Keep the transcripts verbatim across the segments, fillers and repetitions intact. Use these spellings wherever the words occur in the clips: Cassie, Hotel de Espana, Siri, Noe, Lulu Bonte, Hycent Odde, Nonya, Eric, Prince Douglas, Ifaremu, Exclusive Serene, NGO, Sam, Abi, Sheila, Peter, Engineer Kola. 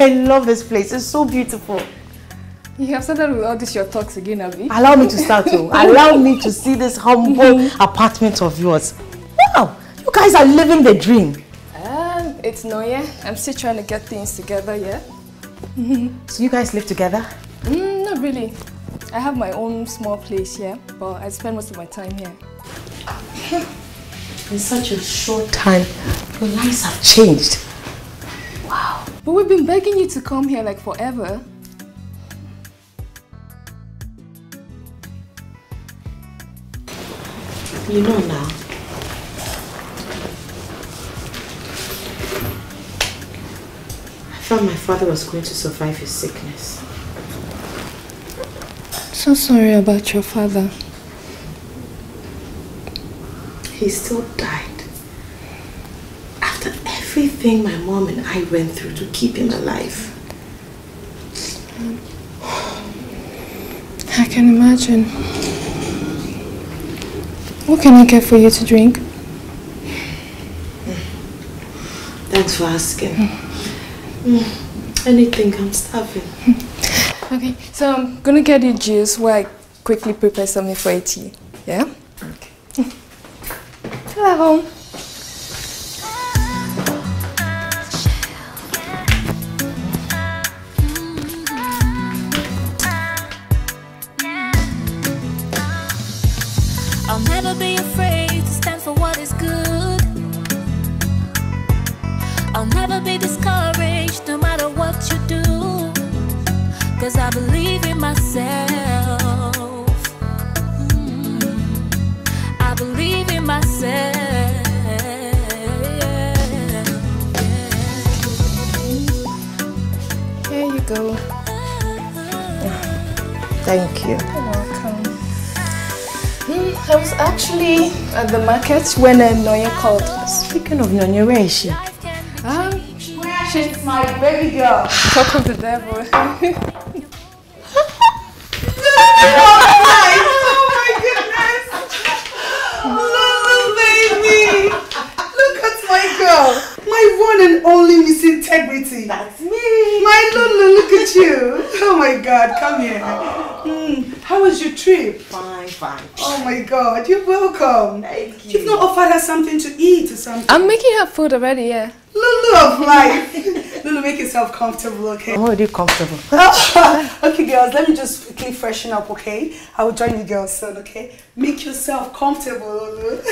I love this place. It's so beautiful. You have started with all this your talks again, Abi. Allow me to start though. Allow me to see this humble apartment of yours. Wow, you guys are living the dream. Um, it's Nonya. I'm still trying to get things together, yeah. So you guys live together? Mm, not really. I have my own small place here, yeah, but I spend most of my time here. In such a short time, your lives have changed. But we've been begging you to come here like forever. You know now. I thought my father was going to survive his sickness. I'm so sorry about your father. He still died. Everything my mom and I went through to keep him alive. I can imagine. What can I get for you to drink? Thanks for asking. Mm. Anything, I'm starving. Okay, so I'm gonna get you juice while I quickly prepare something for your tea. Yeah? Okay. Hello. Be discouraged no matter what you do. go. Thank you. You're welcome. Hmm, I was actually at the market when uh, Nonya called us. Speaking of Nonya, where is she? Um, where she's my baby girl. Talk of the devil. Oh my goodness! Lulu, baby! Look at my girl. My one and only Miss Integrity. That's me. My Lulu, look at you. Oh my God, come here. Oh. Mm. How was your trip? Fine, fine. Oh my God, you're welcome. Thank you. You've not offered her something to eat or something. I'm making her food already, yeah. Lulu of life. Lulu, make yourself comfortable, okay? I'm already comfortable. Okay, girls, let me just quickly freshen up, okay? I will join the girls soon, okay? Make yourself comfortable, Lulu.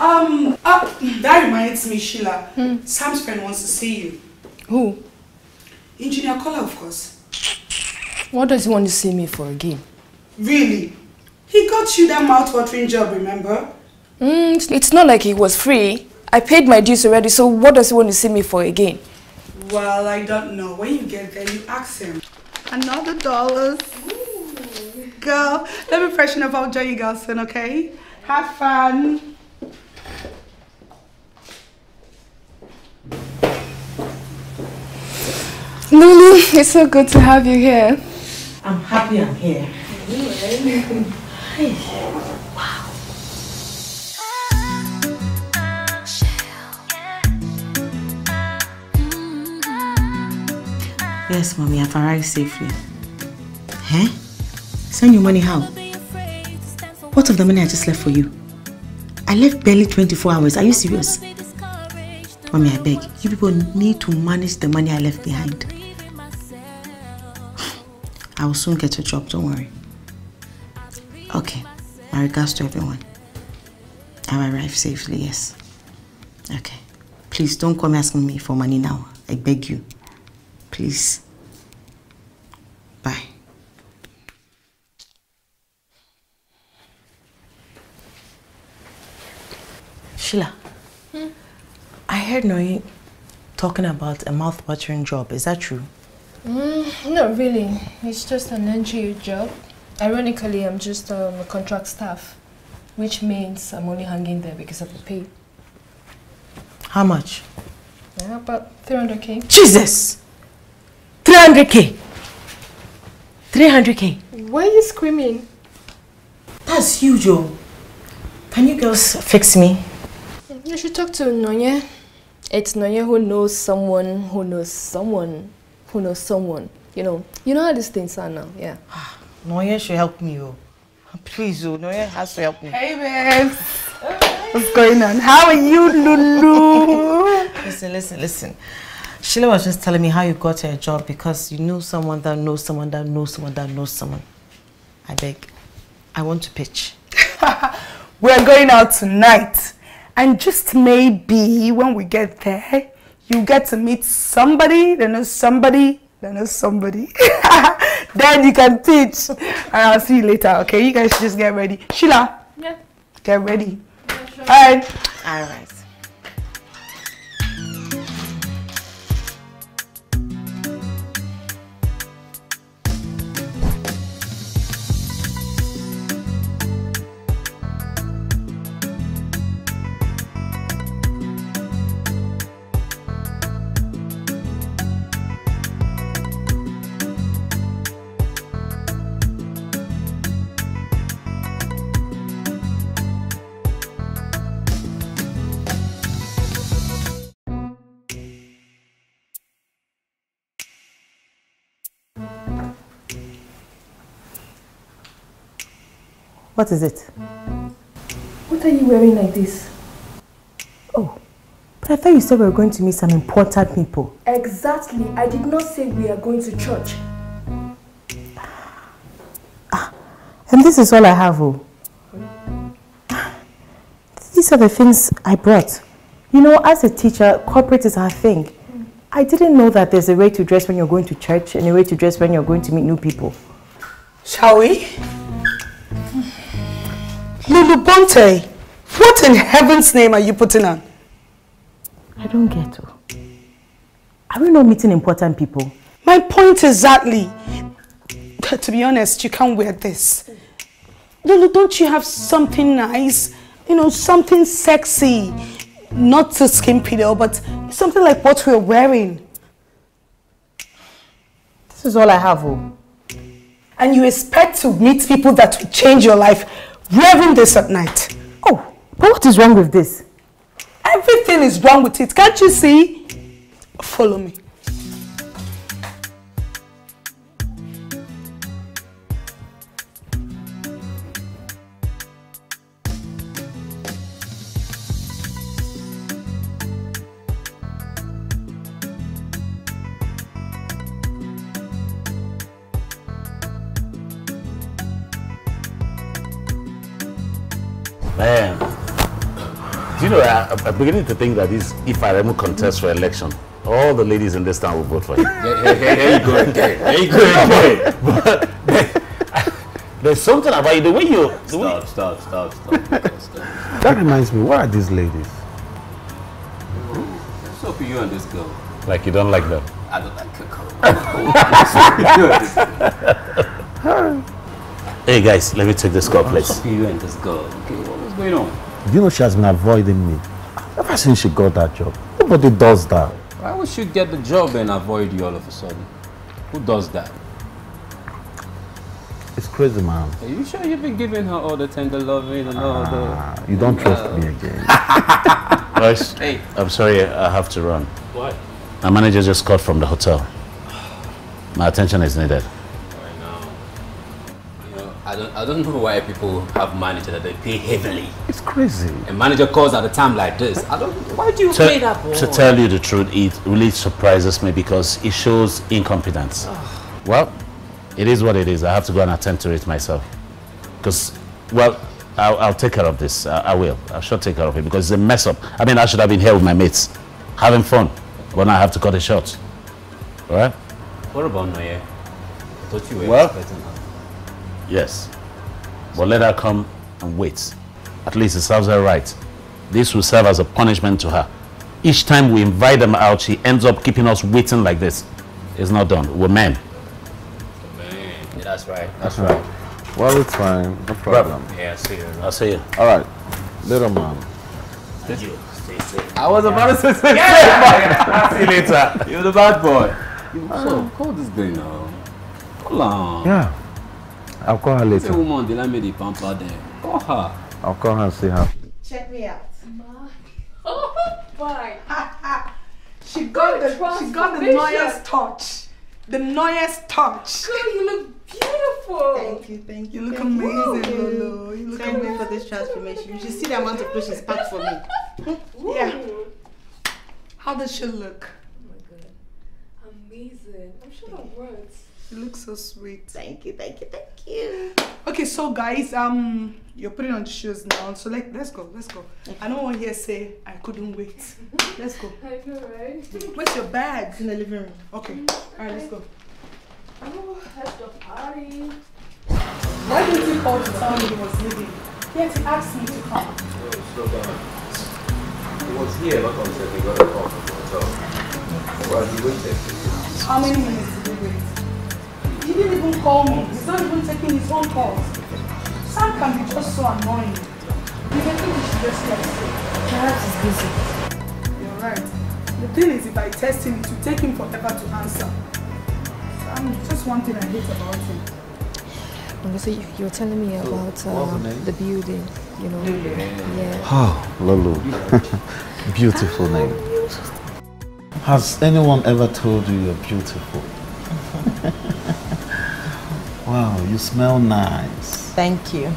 Um, uh, that reminds me, Sheila. Hmm. Sam's friend wants to see you. Who? Engineer Kola, of course. What does he want to see me for again? Really? He got you that mouth-watering job, remember? Mm, it's not like he was free. I paid my dues already, so what does he want to see me for again? Well, I don't know. When you get there, you ask him. Another dollars. Ooh. Girl, let me freshen up. I'll join you girls soon, okay? Have fun. Lulu, it's so good to have you here. I'm happy I'm here. Wow. Yes, mommy, I've arrived safely. Huh? Send your money how? What of the money I just left for you? I left barely twenty-four hours. Are you serious? Mommy, I beg. You people need to manage the money I left behind. I will soon get a job, don't worry. Okay, my regards to everyone. I arrived safely, yes. Okay, please don't come asking me for money now. I beg you. Please. Bye. Sheila, hmm? I heard Noe talking about a mouth-watering job. Is that true? Mm, not really. It's just an N G O job. Ironically, I'm just um, a contract staff, which means I'm only hanging there because of the pay. How much? Yeah, about three hundred K. Jesus! three hundred K! three hundred K! Why are you screaming? That's huge, Joe. Can you girls fix me? You should talk to Nonya. It's Nonya who knows someone who knows someone. Who knows someone, you know. You know how these things are now, yeah. Nonya should help me, oh. Please, oh, Nonya has to help me. Hey, babes. Hey. What's going on? How are you, Lulu? Listen, listen, listen. Sheila was just telling me how you got her a job because you know someone that knows someone that knows someone that knows someone. I beg. I want to pitch. We're going out tonight. And just maybe when we get there, you get to meet somebody, they know somebody, they know somebody. Then you can teach. And I'll see you later, okay? You guys should just get ready. Sheila, yeah. Get ready. Yeah, sure. All right. All right. What is it? What are you wearing like this? Oh, but I thought you said we were going to meet some important people. Exactly. I did not say we are going to church. Ah, and this is all I have, oh. These are the things I brought. You know, as a teacher, corporate is our thing. I didn't know that there's a way to dress when you're going to church and a way to dress when you're going to meet new people. Shall we? Lulu Bonte, what in heaven's name are you putting on? I don't get to. Are we not meeting important people? My my point exactly. To be honest, you can't wear this. Lulu, don't you have something nice? You know, something sexy. Not to skin Peter, but something like what we're wearing. This is all I have, oh. And you expect to meet people that will change your life wearing this at night. Oh, but what is wrong with this? Everything is wrong with it, can't you see? Follow me. Man, do you know, I, I'm beginning to think that this Ifaremu contest for election, all the ladies in this town will vote for him. There, there, there you go again. There you go again. But there, there's something about you, the way you... The stop, way... stop, stop, stop, stop, stop. That reminds me, what are these ladies? What's up with you and this girl? Like you don't like them? I don't like her. What's up with you this? Hey guys, let me take this girl, please. What's up with you and this girl? Okay. Going on? You know she has been avoiding me ever since she got that job. Nobody does that. Why would she get the job and avoid you all of a sudden? Who does that? It's crazy, man. Are you sure you've been giving her all the tender loving and all ah, the... You don't trust uh... me again. Guys, hey. I'm sorry, I have to run. What? My manager just called from the hotel. My attention is needed. I don't, I don't know why people have managers that they pay heavily. It's crazy. A manager calls at a time like this. I don't. Why do you to, pay that for? To tell you the truth, it really surprises me because it shows incompetence. Oh. Well, it is what it is. I have to go and attend to it myself. Because, well, I'll, I'll take care of this. I, I will. I should take care of it because it's a mess up. I mean, I should have been here with my mates, having fun. But now I have to cut it short. All right? What about Noe? I thought you were well, expecting her. Yes, but let her come and wait. At least it serves her right. This will serve as a punishment to her. Each time we invite them out, she ends up keeping us waiting like this. It's not done. We're men. Man. Yeah, that's right. That's right. Well, it's fine. No problem. Yeah, I'll see you. I'll see you. All right. Little mom. Did you? Stay safe. I was about to say stay safe. I'll see you later. You're the bad boy. So, call this girl now. Hold on. Yeah. I'll call her later. It's a woman, they like me the pamper there. Call her. I'll call her and see her. Check me out. Ma. Oh my. She got the she got the Noye's touch. The Noye's touch. Girl, you look beautiful. Thank you, thank you. You look thank amazing, you. Lulu. You look thank amazing you. For this transformation. You should see the amount of clothes she's packed for me. Yeah. How does she look? Oh my god. Amazing. I'm sure of words. You look so sweet. Thank you, thank you, thank you. Okay, so guys, um, you're putting on shoes now, so let, let's go, let's go. Okay. I don't want you to say I couldn't wait. Let's go. I know, right? Where's your bag? It's in the living room. Okay, mm, okay. All right, let's go. Oh, that's the party. Why did you call to tell me he was leaving? He had to ask me to come. Oh, slow down. He was here, but I said he got a call from the hotel. Well, he waited. How many minutes did he wait? He didn't even call me. He's not even taking his own calls. Sam can be just so annoying. You can think he should just let it. Perhaps he's busy. You're right. The thing is, if I test him, it will take him forever to answer. Sam, just one thing I hate about him. So you were telling me about uh, the building, you know? Yeah. Yeah. Oh, Lulu. Beautiful name. Has anyone ever told you you're beautiful? Wow, you smell nice. Thank you.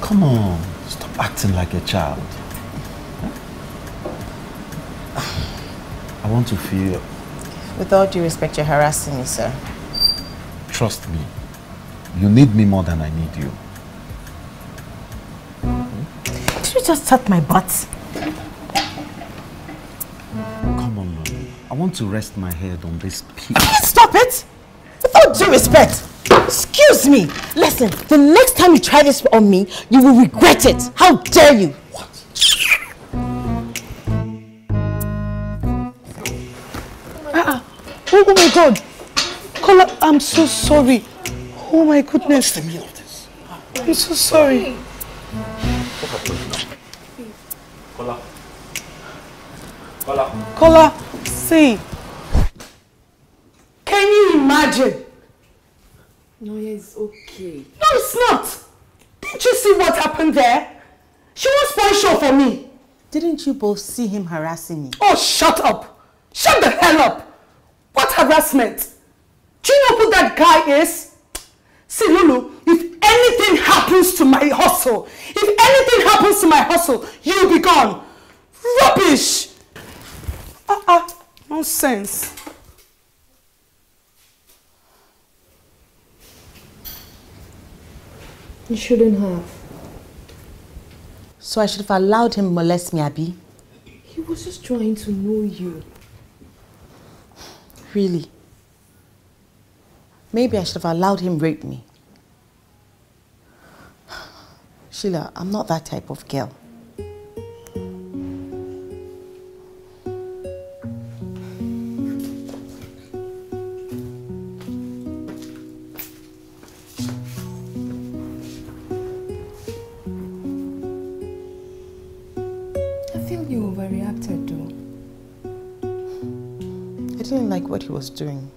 Come on, stop acting like a child. I want to feel... With all due respect, you're harassing me, sir. Trust me, you need me more than I need you. Did you just touch my butt? Come on, Lulu. I want to rest my head on this piece. Stop it! With all due respect! Excuse me! Listen, the next time you try this on me, you will regret it! How dare you! What? Uh-uh. Oh, oh my God. Kola, I'm so sorry. Oh my goodness. What's the meaning of this? I'm so sorry. What happened now? Kola. Kola. Kola, see. Can you imagine? No, it's okay. No, it's not. Didn't you see what happened there? She was not sure for me. Didn't you both see him harassing me? Oh, shut up. Shut the hell up. What harassment? Do you know who that guy is? See, Lulu, if anything happens to my hustle, if anything happens to my hustle, you'll be gone. Rubbish. Uh-uh. Nonsense. You shouldn't have. So I should have allowed him to molest me, Abi? He was just trying to know you. Really? Maybe I should have allowed him to rape me. Sheila, I'm not that type of girl. What he was doing.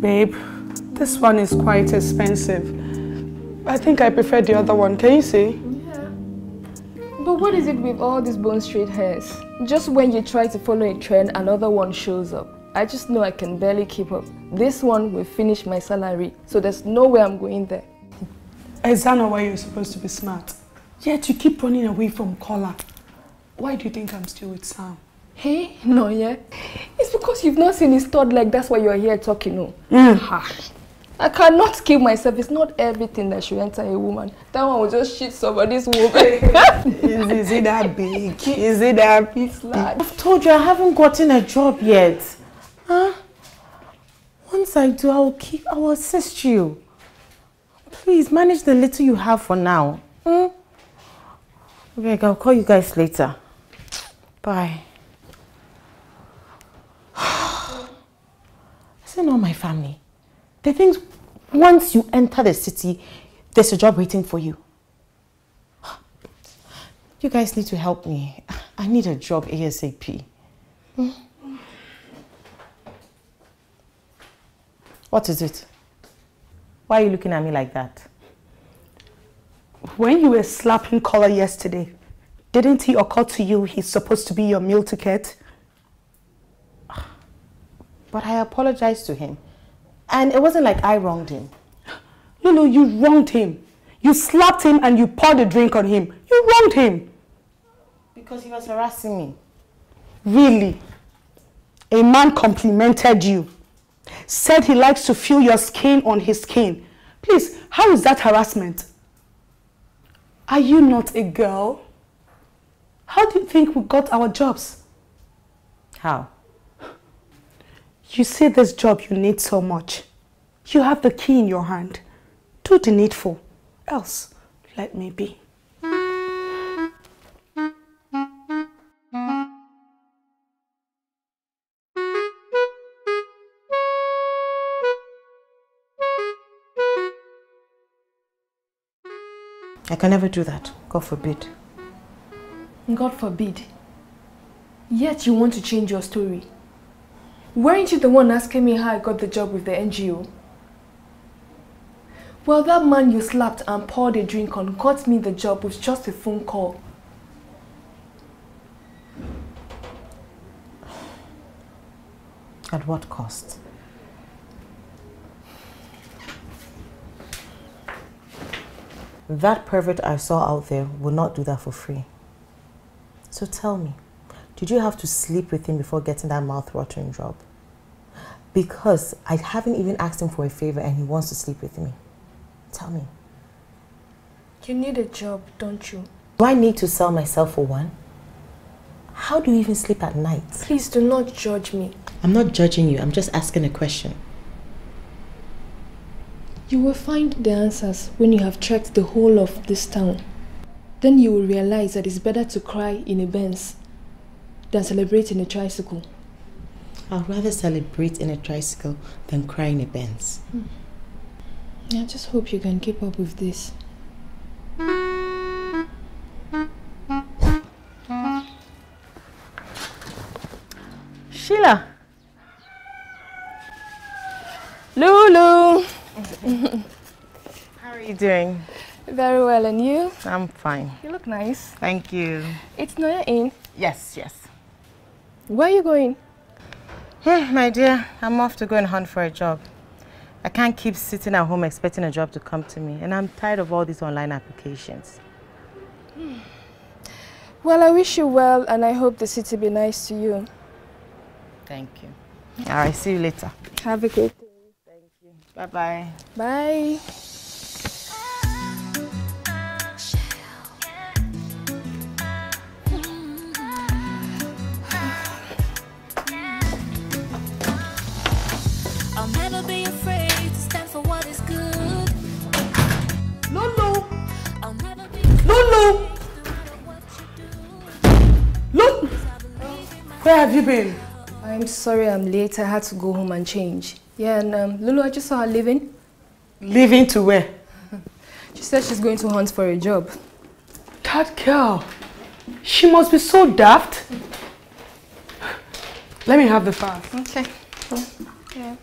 Babe, this one is quite expensive. I think I prefer the other one. Can you see? But what is it with all these bone straight hairs? Just when you try to follow a trend, another one shows up. I just know I can barely keep up. This one will finish my salary, so there's no way I'm going there. Is that not why you're supposed to be smart? Yet you keep running away from Kola. Why do you think I'm still with Sam? Hey, Nonya. It's because you've not seen his third leg, that's why you're here talking. No. Mm. I cannot kill myself. It's not everything that should enter a woman. That one will just shit somebody's woman. is, is it that big? Is it that big? I've told you I haven't gotten a job yet. Huh? Once I do, I will keep. I will assist you. Please manage the little you have for now. Hmm? Okay, I'll call you guys later. Bye. Is it not my family? They think once you enter the city, there's a job waiting for you. You guys need to help me. I need a job ASAP. Hmm? What is it? Why are you looking at me like that? When you were slapping Kola yesterday, didn't he occur to you he's supposed to be your meal ticket? But I apologized to him. And it wasn't like I wronged him. Lulu, you wronged him. You slapped him and you poured a drink on him. You wronged him. Because he was harassing me. Really? A man complimented you. Said he likes to feel your skin on his skin. Please, how is that harassment? Are you not a girl? How do you think we got our jobs? How? You say this job you need so much. You have the key in your hand. Do the needful, else let me be. I can never do that, God forbid. God forbid. Yet you want to change your story. Weren't you the one asking me how I got the job with the N G O? Well, that man you slapped and poured a drink on got me the job with just a phone call. At what cost? That pervert I saw out there will not do that for free. So tell me. Did you have to sleep with him before getting that mouth-watering job? Because I haven't even asked him for a favor and he wants to sleep with me. Tell me. You need a job, don't you? Do I need to sell myself for one? How do you even sleep at night? Please do not judge me. I'm not judging you. I'm just asking a question. You will find the answers when you have trekked the whole of this town. Then you will realize that it's better to cry in a Benz than celebrate in a tricycle. I'd rather celebrate in a tricycle than cry in a Benz. Hmm. I just hope you can keep up with this. Sheila! Lulu! How are you doing? Very well, and you? I'm fine. You look nice. Thank you. It's Noya in? Yes, yes. Where are you going? Hmm, my dear, I'm off to go and hunt for a job. I can't keep sitting at home expecting a job to come to me, and I'm tired of all these online applications. Hmm. Well, I wish you well, and I hope the city be nice to you. Thank you. All right, see you later. Have a good day. Thank you. Bye-bye. Bye. I'll never be afraid to stand for what is good. Lulu! I'll never be Lulu! Lulu! Where have you been? I'm sorry I'm late. I had to go home and change. Yeah, and um, Lulu, I just saw her leaving. Leaving to where? She said she's going to hunt for a job. That girl! She must be so daft. Let me have the file. Okay. Yeah.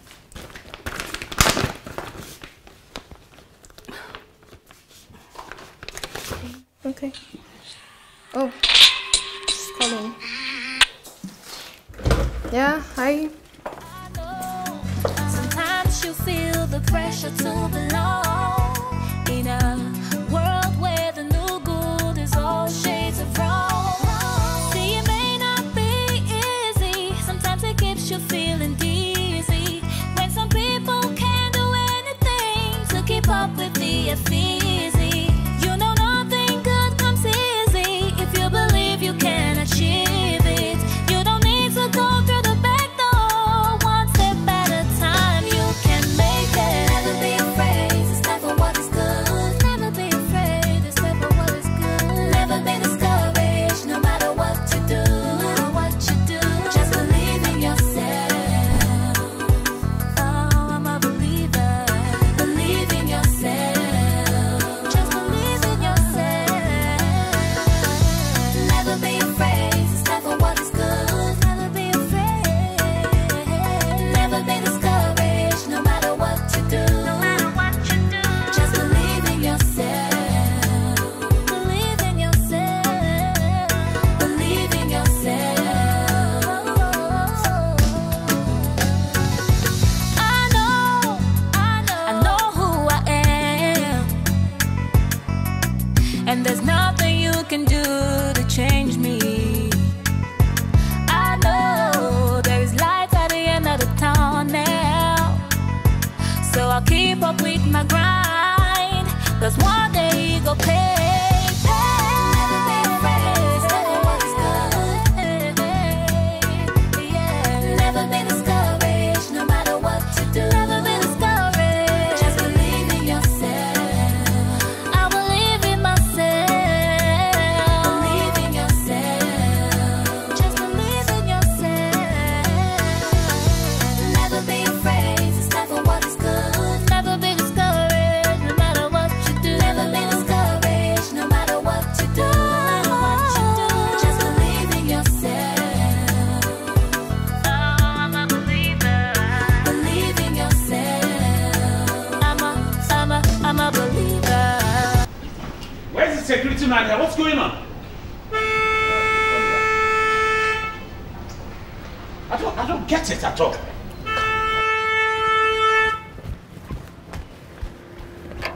Okay. Oh, she's calling. Yeah, hi. Sometimes you feel the pressure to belong in a world where the new good is all shades of wrong. See, it may not be easy. Sometimes it keeps you feeling dizzy when some people can't do anything to keep up with the easy. You know nothing good comes easy if you believe you can achieve it. You don't need to go through.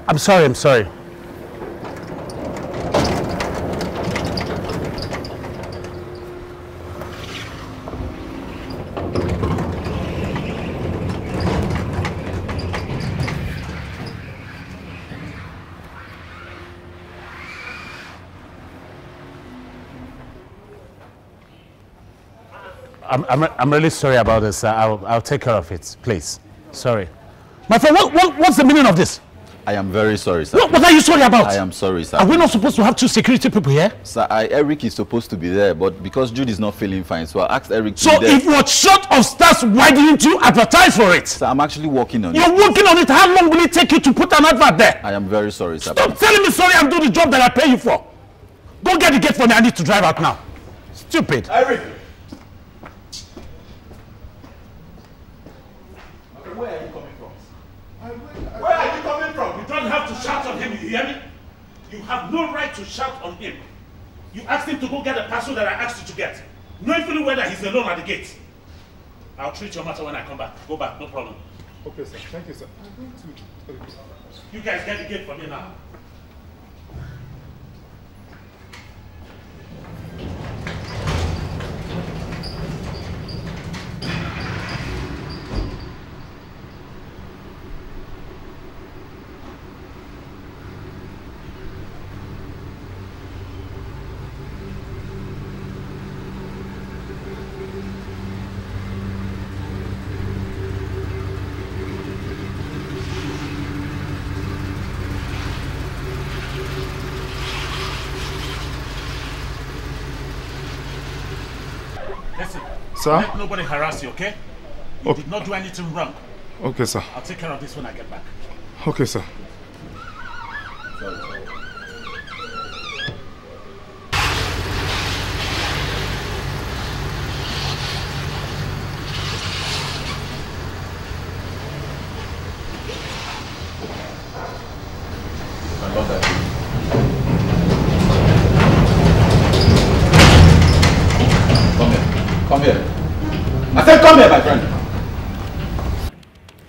I'm sorry, I'm sorry. I'm, I'm, I'm really sorry about this. I'll, I'll take care of it, please. Sorry. My friend, what, what, what's the meaning of this? I am very sorry, sir. No, what are you sorry about? I am sorry, sir. Are we not supposed to have two security people here? Sir, I, Eric is supposed to be there, but because Jude is not feeling fine, so I asked Eric to So be there. If you're short of stars, why didn't you advertise for it? Sir, I'm actually working on you're it. You're working on it? How long will it take you to put an advert there? I am very sorry, sir. Stop telling me sorry, I'm doing the job that I pay you for. Go get the gate for me, I need to drive out now. Stupid. Eric! Where are you coming from? Where are you coming from? You don't have to shout on him, you hear me? You have no right to shout on him. You asked him to go get the parcel that I asked you to get, knowing fully well that he's alone at the gate. I'll treat your matter when I come back. Go back, no problem. Okay, sir. Thank you, sir. You guys get the gate for me now. Sir? Let nobody harass you, okay? You okay. did not do anything wrong. Okay, sir. I'll take care of this when I get back. Okay, sir.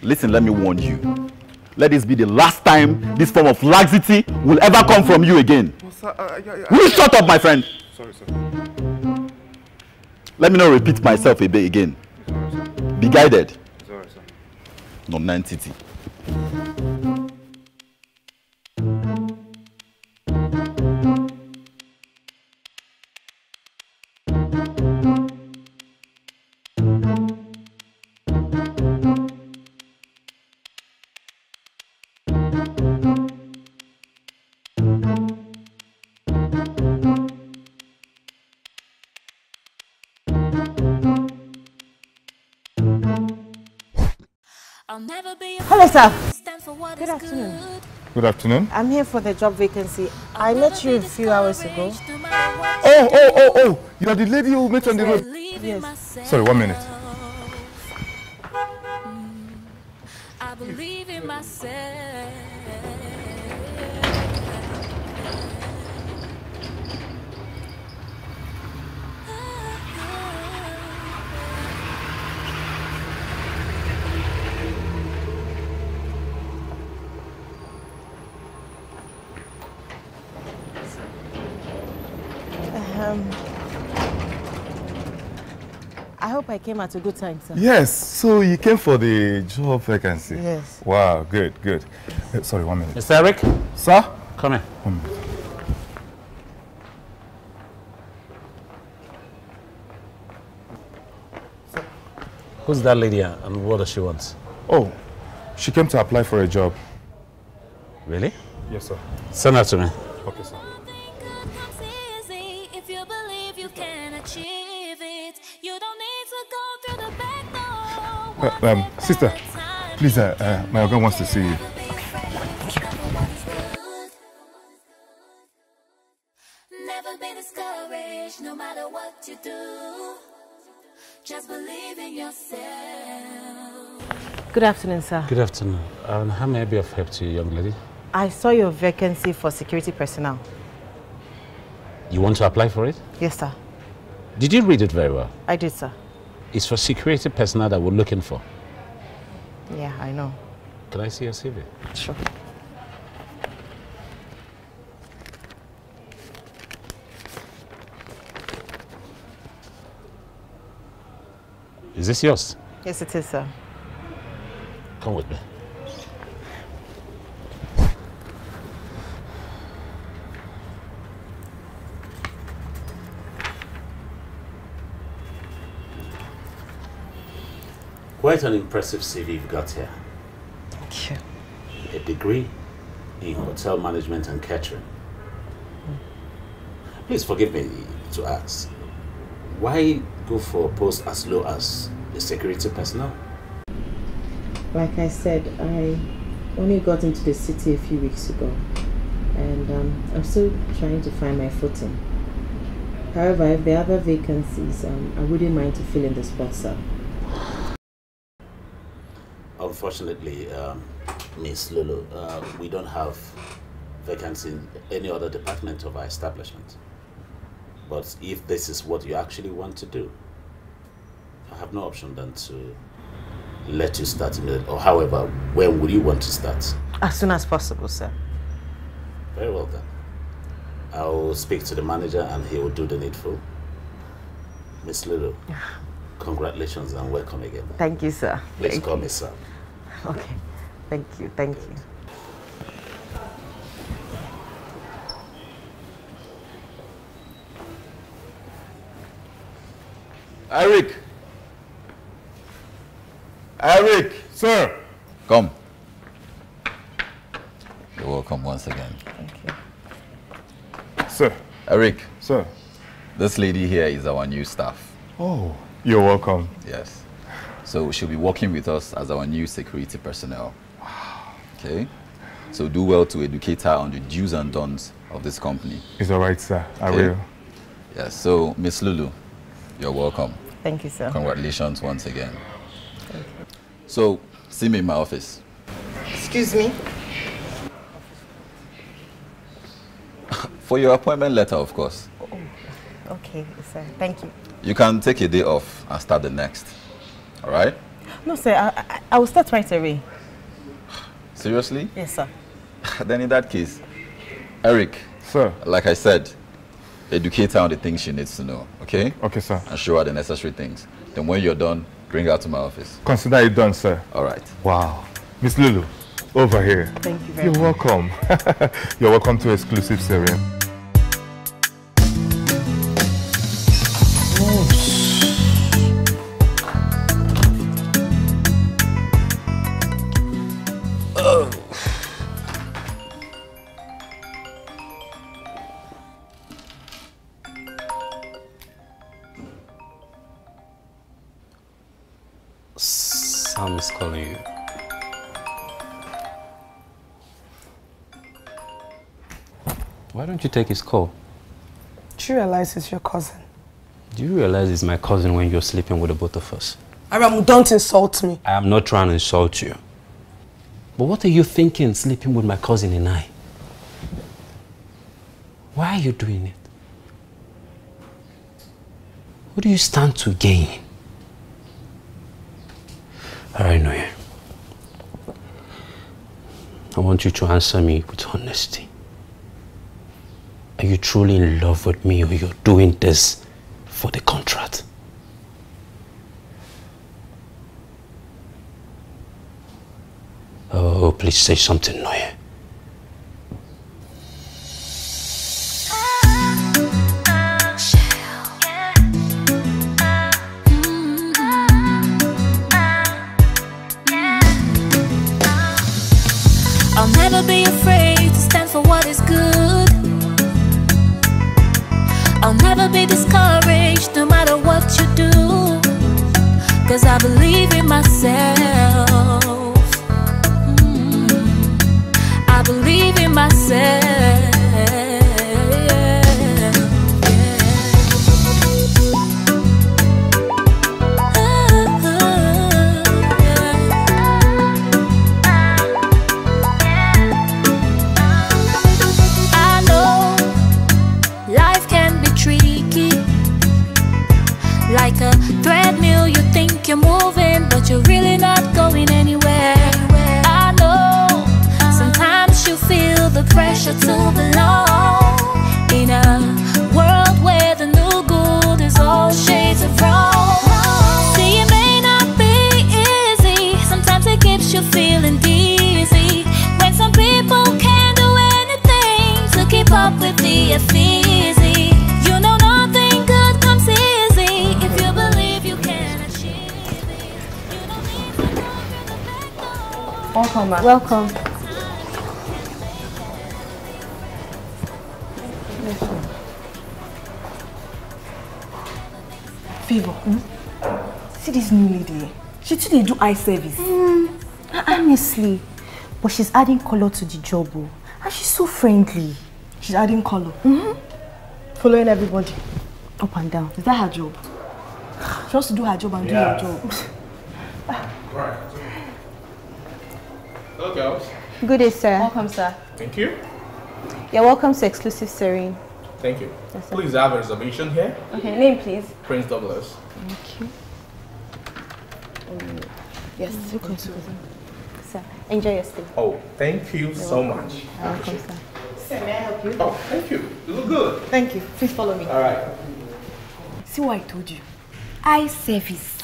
Listen, let me warn you. Let this be the last time this form of laxity will ever come from you again. Well, sir, uh, yeah, yeah, will you shut up, my friend? Sorry, sir. Let me not repeat myself a bit again. Sorry, sir. Be guided. Sorry, sir. Non-entity. Hello, sir. Good afternoon. Good afternoon. I'm here for the job vacancy. I met you a few hours ago. Oh, oh, oh, oh. You are the lady who met on the road. Yes. Sorry, one minute. I believe in myself. I hope I came at a good time, sir. Yes, so you came for the job vacancy. Yes. Wow, good, good. Uh, sorry, one minute. Mister Eric? Sir? Come here. One minute. Sir? Who's that lady and what does she want? Oh, she came to apply for a job. Really? Yes, sir. Send her to me. Okay, sir. Uh, um, sister, please, uh, uh, my oga wants to see you. Never be discouraged, no matter what you do. Just believe in yourself. Good afternoon, sir. Good afternoon. Um, how may I be of help to you, young lady? I saw your vacancy for security personnel. You want to apply for it? Yes, sir. Did you read it very well? I did, sir. It's for security personnel that we're looking for. Yeah, I know. Can I see your C V? Sure. Is this yours? Yes, it is, sir. Come with me. Quite an impressive C V you've got here. Thank you. A degree in hotel management and catering. Please forgive me to ask, why go for a post as low as the security personnel? Like I said, I only got into the city a few weeks ago, and um, I'm still trying to find my footing. However, if there are other vacancies, um, I wouldn't mind to fill in the spots up. Unfortunately, um, Miss Lulu, uh, we don't have vacancy in any other department of our establishment. But if this is what you actually want to do, I have no option than to let you start immediately. Or however, when would you want to start? As soon as possible, sir. Very well then. I will speak to the manager and he will do the needful. Miss Lulu, congratulations and welcome again. Thank you, sir. Please thank call you. me, sir. Okay. Thank you. Thank Good. you. Eric! Eric! Sir! Come. You're welcome once again. Thank you. Sir. Eric. Sir. This lady here is our new staff. Oh, you're welcome. Yes. So she'll be working with us as our new security personnel. Wow. Okay? So do well to educate her on the do's and don'ts of this company. It's all right, sir. I okay? will. Yes. So, Miss Lulu, you're welcome. Thank you, sir. Congratulations once again. Thank you. So, see me in my office. Excuse me? For your appointment letter, of course. Oh, okay, sir. Thank you. You can take a day off and start the next. All right? No, sir. I, I, I will start right away. Seriously? Yes, sir. Then in that case, Eric. Sir. Like I said, educate her on the things she needs to know, okay? Okay, sir. And show her the necessary things. Then when you're done, bring her to my office. Consider it done, sir. All right. Wow. Miss Lulu, over here. Thank you very much. You're welcome. You're welcome to Exclusive Serene. You take his call. Do you realize he's your cousin? Do you realize he's my cousin when you're sleeping with the both of us? Aram, don't insult me. I am not trying to insult you. But what are you thinking sleeping with my cousin and I? Why are you doing it? What do you stand to gain? All right, Noe. I want you to answer me with honesty. Are you truly in love with me, or you're doing this for the contract? Oh, please say something, Noe. I'll never be afraid to stand for what is good. I'll never be discouraged, no matter what you do, 'cause I believe in myself. Mm. I believe in myself. Like a treadmill, you think you're moving, but you're really not. Welcome, ma. Welcome. Favor, hmm? See this new lady. She too they do eye service. Mm. Honestly, but she's adding color to the job, and she's so friendly. She's adding color. Mm-hmm. Following everybody up and down. Is that her job? She wants to do her job and yes. do her job. Right. Hello, girls. Good day, sir. Welcome, sir. Thank you. You're welcome to Exclusive Serene. Thank you. Yes, please have a reservation here. Okay, name, please. Prince Douglas. Thank you. Um, yes, you can see. Sir, enjoy your stay. Oh, thank you You're so welcome. much. You're welcome, sir. Sir, may I help you? Oh, thank you. You look good. Thank you. Please follow me. All right. See what I told you? Eye service.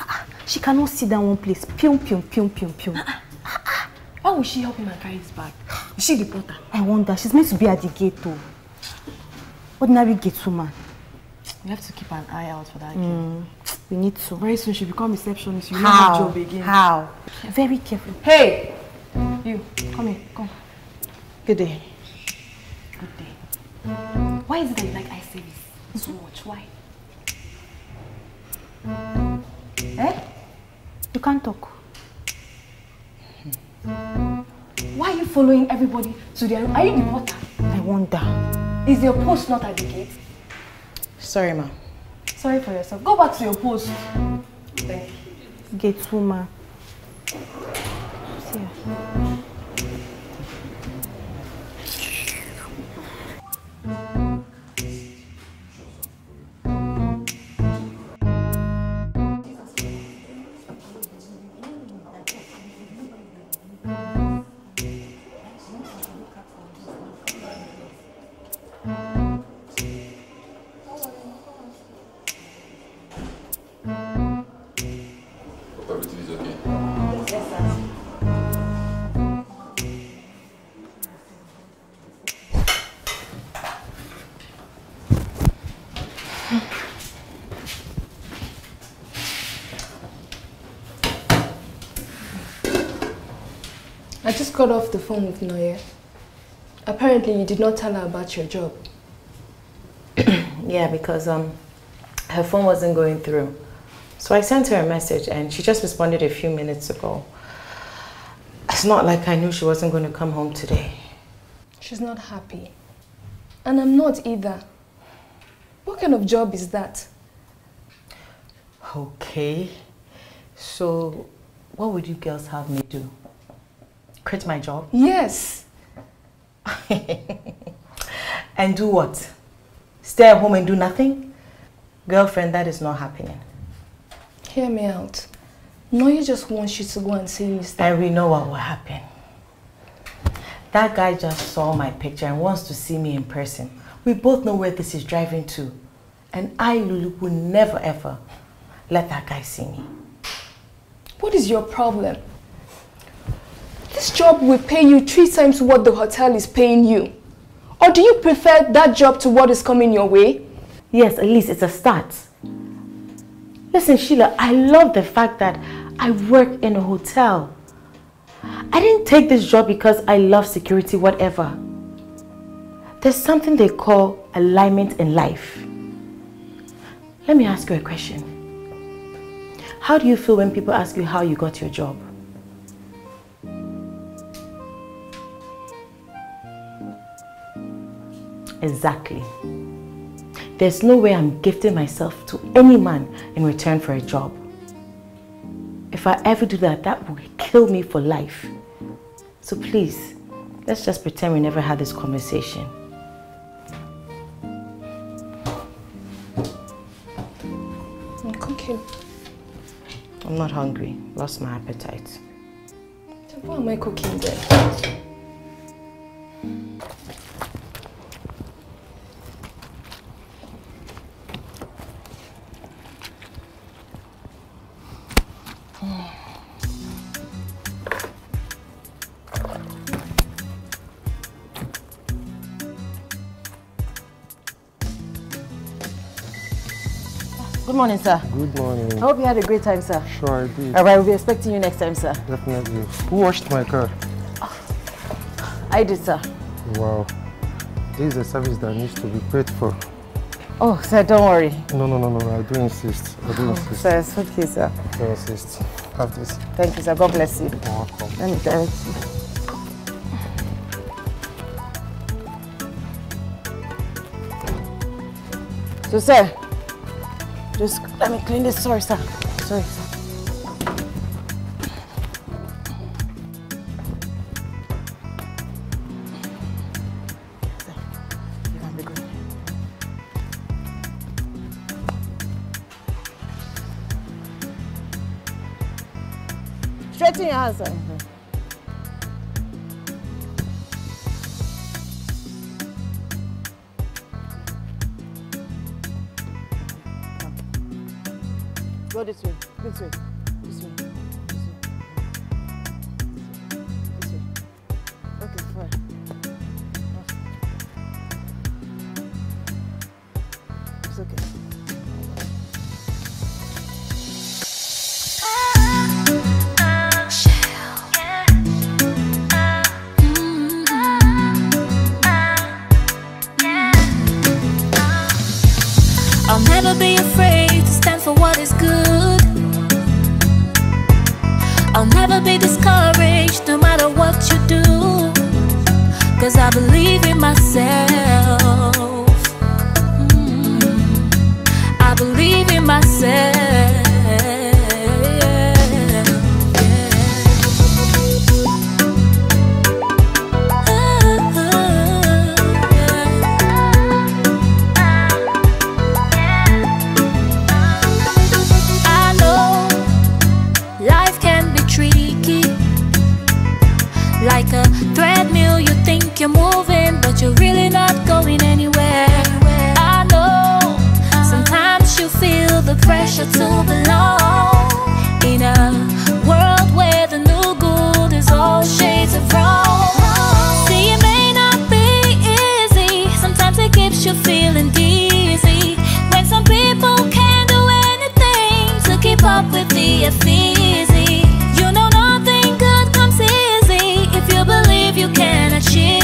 She cannot sit down one place. Pium, pium, pium, pium, pium. Why will she help him and carry his bag? Is she the porter? I wonder. She's meant to be at the gate though. Ordinary gate woman. We have to keep an eye out for that mm, gate. We need to. Very soon she'll become receptionist. You know her job again. How? Very careful. Hey! Mm. You, come here. Come. Good day. Good day. Mm. Why is it that you like eye service so much? Why? Mm. Eh? You can't talk. Why are you following everybody to their room? Are you the porter? I wonder. Is your post not at the gate? Sorry, ma'am. Sorry for yourself. Go back to your post. Thank you. Gate woman. See ya. I just got off the phone with Noe. Apparently you did not tell her about your job. Yeah, because um, her phone wasn't going through. So I sent her a message and she just responded a few minutes ago. It's not like I knew she wasn't going to come home today. She's not happy. And I'm not either. What kind of job is that? Okay. So what would you girls have me do? Quit my job? Yes. And do what? Stay at home and do nothing? Girlfriend, that is not happening. Hear me out. Noe just wants you to go and see me stay. And we know what will happen. That guy just saw my picture and wants to see me in person. We both know where this is driving to. And I, Lulu, will never ever let that guy see me. What is your problem? This job will pay you three times what the hotel is paying you. Or do you prefer that job to what is coming your way? Yes, at least it's a start. Listen, Sheila, I love the fact that I work in a hotel. I didn't take this job because I love security, whatever. There's something they call alignment in life. Let me ask you a question. How do you feel when people ask you how you got your job? Exactly. There's no way I'm gifting myself to any man in return for a job. If I ever do that, that will kill me for life. So please, let's just pretend we never had this conversation. I'm cooking. I'm not hungry. Lost my appetite. So what am I cooking then? Good morning, sir. Good morning. I hope you had a great time, sir. Sure, I did. All right, we'll be expecting you next time, sir. Definitely. Who washed my car? I did, sir. Wow. This is a service that needs to be paid for. Oh, sir, don't worry. No, no, no, no. I do insist. I do insist. Oh, sir, it's okay, sir. I do insist. Have this. Thank you, sir. God bless you. You're welcome. Let me direct you. So, sir, just let me clean this. Sorry, sir. Sorry, sir. You can be good. Stretching your hands, sir. Go this way, this way, this way, this way, this way. Okay, fine. It's okay. I'll never be afraid to stand for what is good. I'll never be discouraged no matter what you do, cause I believe in myself. mm-hmm. I believe in myself. You're moving, but you're really not going anywhere. I know sometimes you feel the pressure to belong in a world where the new good is all shades of wrong. See, it may not be easy. Sometimes it keeps you feeling dizzy when some people can't do anything to keep up with the easy. You know nothing good comes easy if you believe you can achieve.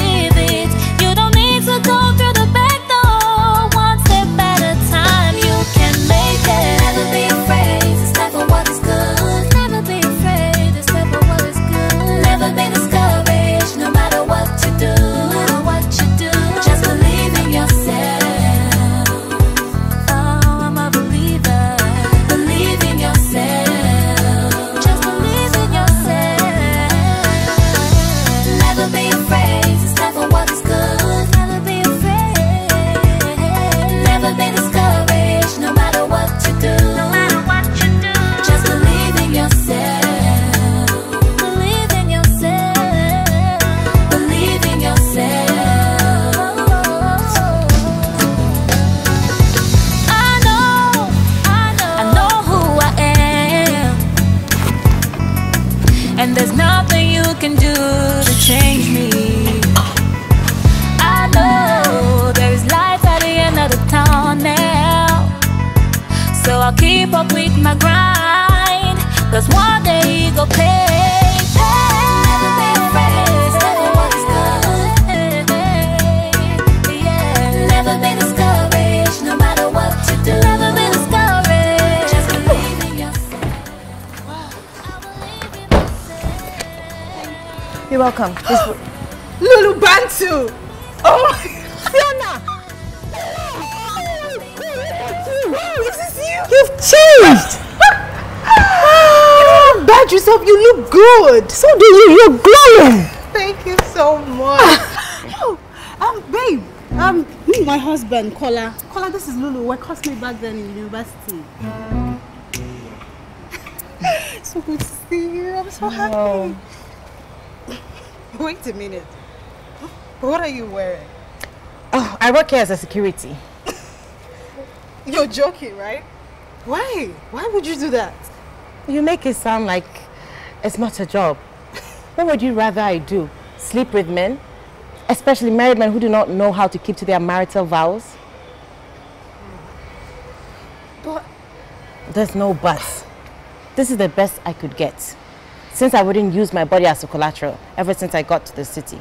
You're welcome. Lulu Bonte! Oh my God! This is you! You've changed! You look bad yourself, you look good! So do you, you're glowing! Thank you so much! Oh, um, babe, um, my husband, Kola. Kola, this is Lulu. We crossed me back then in university. So good to see you, I'm so happy! Wow. Wait a minute. What are you wearing? Oh, I work here as a security. You're joking, right? Why? Why would you do that? You make it sound like it's not a job. What would you rather I do? Sleep with men? Especially married men who do not know how to keep to their marital vows? But There's no buts. This is the best I could get, since I wouldn't use my body as a collateral ever since I got to the city.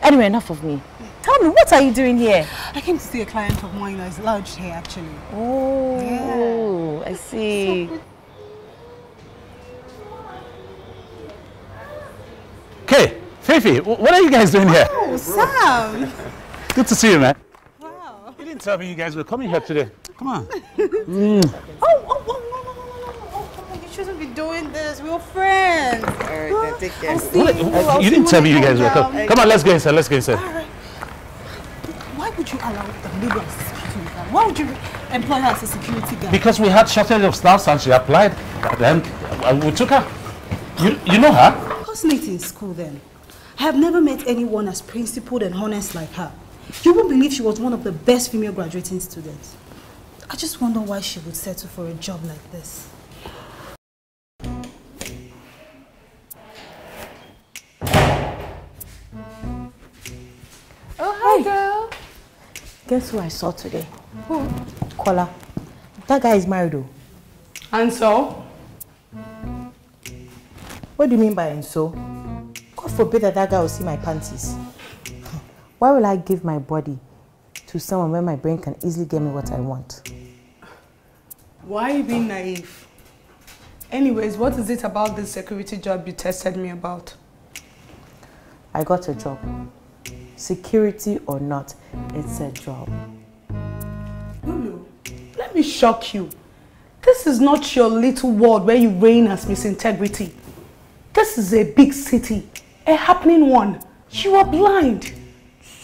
Anyway, enough of me. Tell me, what are you doing here? I came to see a client of mine that is lodged here, actually. Oh, yeah. I see. Okay, Fifi, what are you guys doing here? Oh, Sam. Good to see you, man. Wow. You didn't tell me you guys were coming here today. Come on. mm. oh, oh, oh. We shouldn't be doing this. We're friends. All right, then take care. I'll see you. I'll you didn't see tell me you guys were coming. Come on, let's go inside. Let's go inside. All right. Why would you allow the labor as a security guard? Why would you employ her as a security guard? Because we had shortage of staff and she applied. Then we took her. You, you know her? I was late in school then. I have never met anyone as principled and honest like her. You won't believe she was one of the best female graduating students. I just wonder why she would settle for a job like this. Oh, hi, hi, girl. Guess who I saw today? Who? Kola. That guy is married, though. And so? What do you mean by and so? God forbid that that guy will see my panties. Why will I give my body to someone when my brain can easily get me what I want? Why are you being naive? Anyways, what is it about this security job you tested me about? I got a job. Security or not, it's a job. Lulu, let me shock you. This is not your little world where you reign as Miss Integrity. This is a big city, a happening one. You are blind.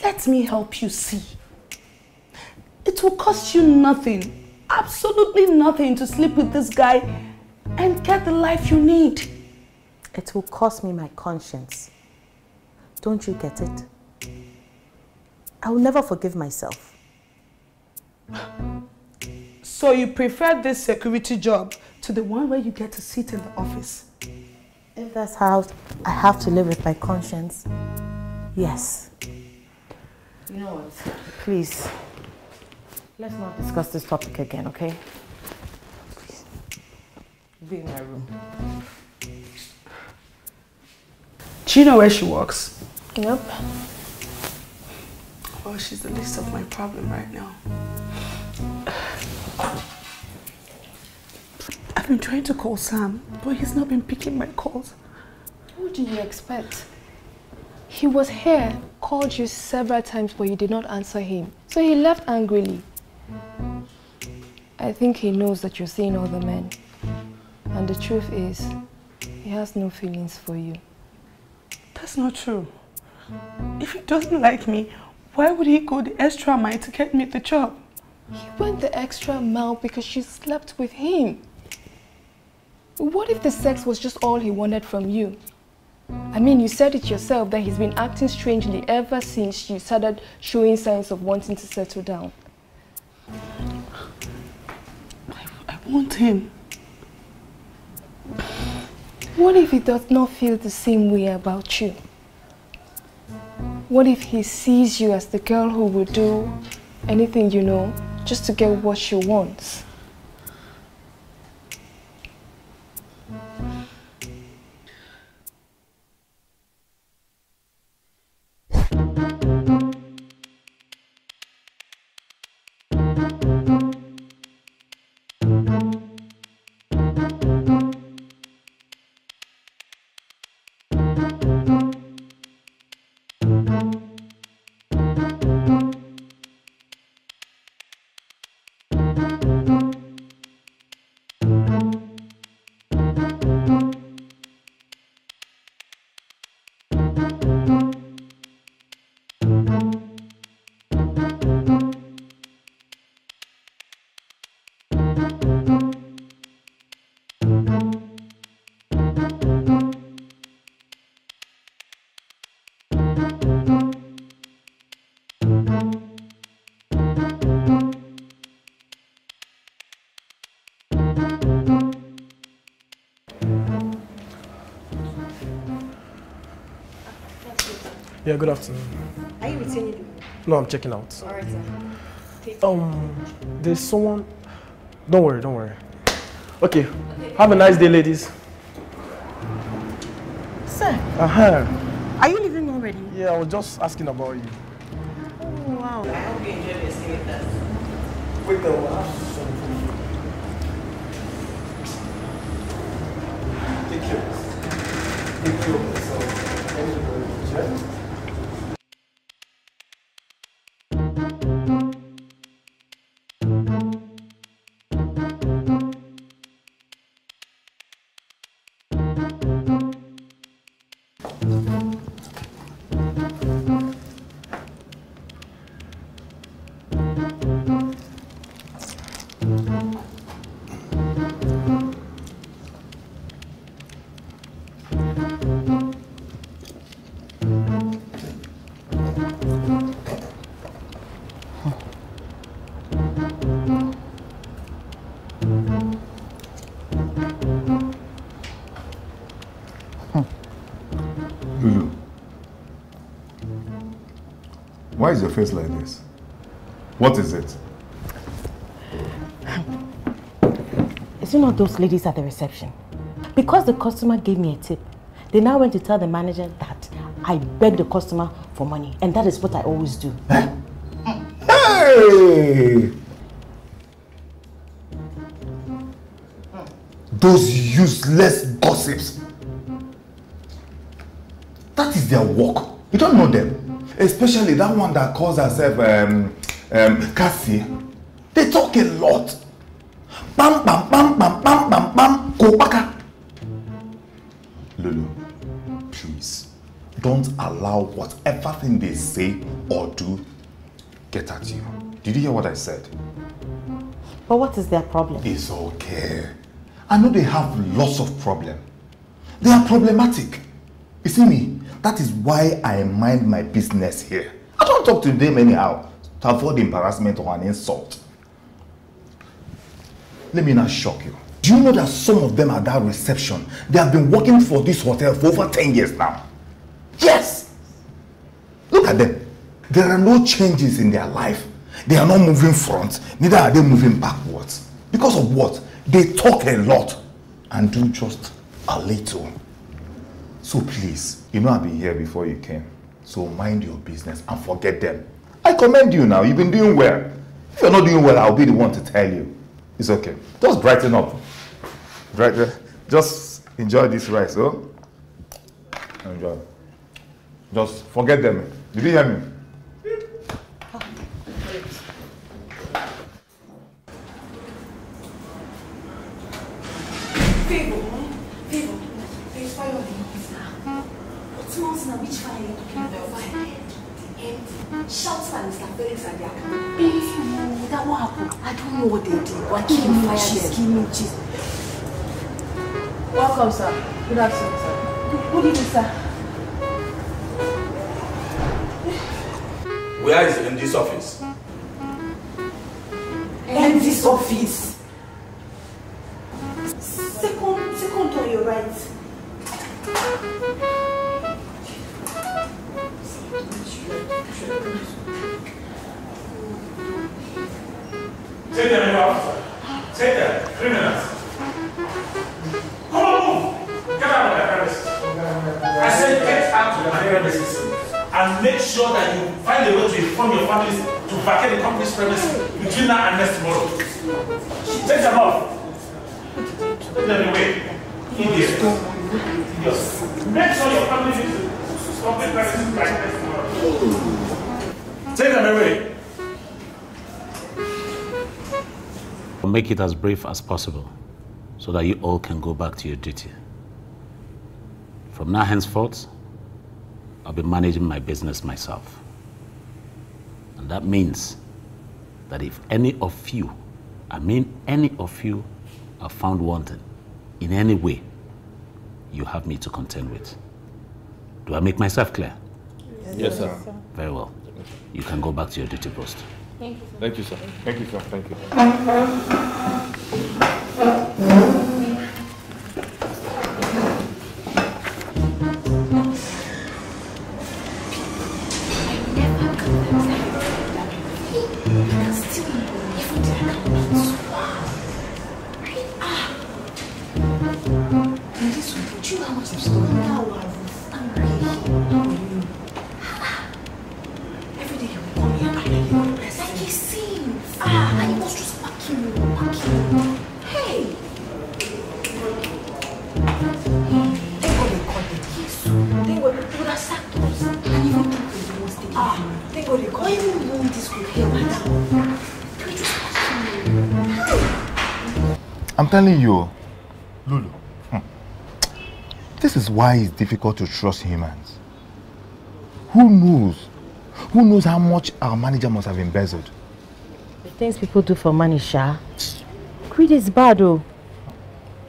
Let me help you see. It will cost you nothing, absolutely nothing, to sleep with this guy and get the life you need. It will cost me my conscience. Don't you get it? I will never forgive myself. So you prefer this security job to the one where you get to sit in the office? If that's how I have to live with my conscience, yes. You know what? Please, let's not discuss this topic again, okay? Please. Be in my room. Do you know where she works? Nope. Oh, she's the least of my problem right now. I've been trying to call Sam, but he's not been picking my calls. What do you expect? He was here, called you several times, but you did not answer him. So he left angrily. I think he knows that you're seeing other men. And the truth is, he has no feelings for you. That's not true. If he doesn't like me, why would he go the extra mile to get me the job? He went the extra mile because she slept with him. What if the sex was just all he wanted from you? I mean, you said it yourself that he's been acting strangely ever since you started showing signs of wanting to settle down. I, I want him. What if he does not feel the same way about you? What if he sees you as the girl who will do anything, you know, just to get what she wants? Yeah, good afternoon. Are you returning? No, I'm checking out. All right, sir. Um, there's someone... Don't worry, don't worry. Okay. Okay. Have a nice day, ladies. Sir. Uh-huh. Are you leaving already? Yeah, I was just asking about you. Oh, wow. I hope you enjoy your stay with us. Wait a while. Take care. Take care of yourself. Enjoy. Why is your face like this? What is it? Is it not those ladies at the reception? Because the customer gave me a tip, they now went to tell the manager that I beg the customer for money, and that is what I always do. Hey! Those useless gossips. That is their work. You don't know them. Especially that one that calls herself um, um, Cassie. They talk a lot. Bam, bam, bam, bam, bam, bam, bam, kobaka. Lulu, please, don't allow whatever thing they say or do get at you. Did you hear what I said? But what is their problem? It's okay. I know they have lots of problems. They are problematic. You see me? That is why I mind my business here. I don't talk to them anyhow to avoid embarrassment or an insult. Let me not shock you. Do you know that some of them at that reception, they have been working for this hotel for over ten years now? Yes! Look at them. There are no changes in their life. They are not moving front, neither are they moving backwards. Because of what? They talk a lot and do just a little. So please, you know I've been here before you came, so mind your business and forget them. I commend you now, you've been doing well. If you're not doing well, I'll be the one to tell you. It's okay. Just brighten up. Brighten. Just enjoy this rice, oh? Enjoy. Just forget them. Did you hear me? Welcome, sir. Good afternoon, sir. Good evening, sir. Where is the M D's office? M D's office? Second, second to your right. Take them in, officer. Take them. Three minutes. Come on, move. Get out of the premises. I said get out of the premises and make sure that you find a way to inform your families to vacate the company's premises between now and next tomorrow. Take them off. Take them away. Idiots. Idiots. Make sure your family needs to stop the premises by next tomorrow. Take them away. Make it as brief as possible so that you all can go back to your duty. From now henceforth, I'll be managing my business myself. And that means that if any of you, I mean any of you, are found wanting in any way, you have me to contend with. Do I make myself clear? Yes, yes sir. sir. Very well. You can go back to your duty post. Thank you, sir. Thank you, sir. Thank you, sir. Thank you. I never two hours of school, now I'm angry. Every day I come here, I need one person. Like it seems. Ah, and it was just packing you, packing you. Hey! They were recorded, yes. They were, they would have sacked us. And even though they were taking ah, they were recorded. Why even want this group here right now? They were just packing you. I'm telling you, Lulu. This is why it's difficult to trust humans. Who knows? Who knows how much our manager must have embezzled? The things people do for money, Sha. Greed is bad, oh.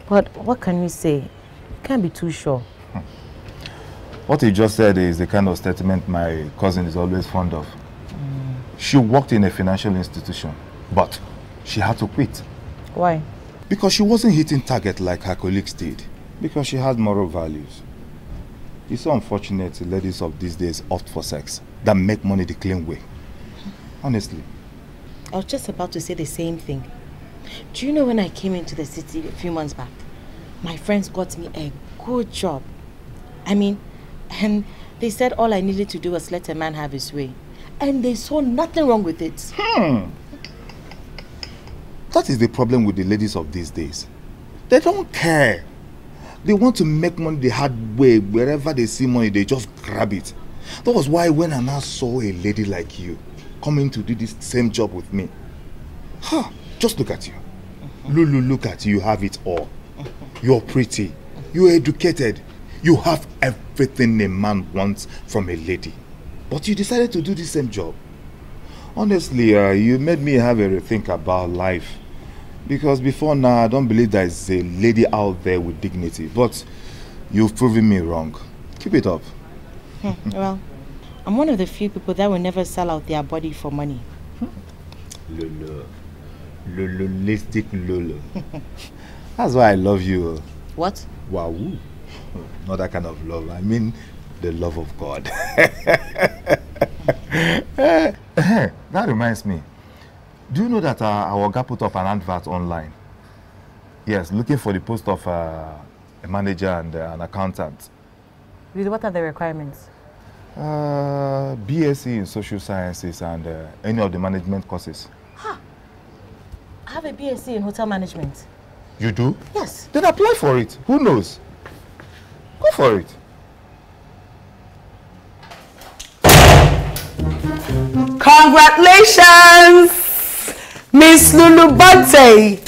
But what can we say? You can't be too sure. Hmm. What you just said is the kind of statement my cousin is always fond of. Mm. She worked in a financial institution, but she had to quit. Why? Because she wasn't hitting target like her colleagues did. Because she has moral values. It's so unfortunate ladies of these days opt for sex that make money the clean way. Honestly. I was just about to say the same thing. Do you know when I came into the city a few months back, my friends got me a good job. I mean, and they said all I needed to do was let a man have his way. And they saw nothing wrong with it. Hmm. That is the problem with the ladies of these days. They don't care. They want to make money the hard way. Wherever they see money, they just grab it. That was why when I now saw a lady like you coming to do this same job with me, huh, just look at you. Uh-huh. Lulu, look at you. You have it all. Uh-huh. You're pretty. Uh-huh. You're educated. You have everything a man wants from a lady. But you decided to do the same job. Honestly, uh, you made me have a rethink about life. Because before now, I don't believe there is a lady out there with dignity. But you've proven me wrong. Keep it up. Hmm, well, I'm one of the few people that will never sell out their body for money. Lulu. Lululistic Lulu. That's why I love you. What? Wow. Not that kind of love. I mean, the love of God. That reminds me. Do you know that uh, our guy put up an advert online? Yes, looking for the post of uh, a manager and uh, an accountant. Really, what are the requirements? Uh, B S c in social sciences and uh, any of the management courses. Huh. I have a B S c in hotel management. You do? Yes. Then apply for it. Who knows? Go for it. Congratulations! Miss Lulu Bonte!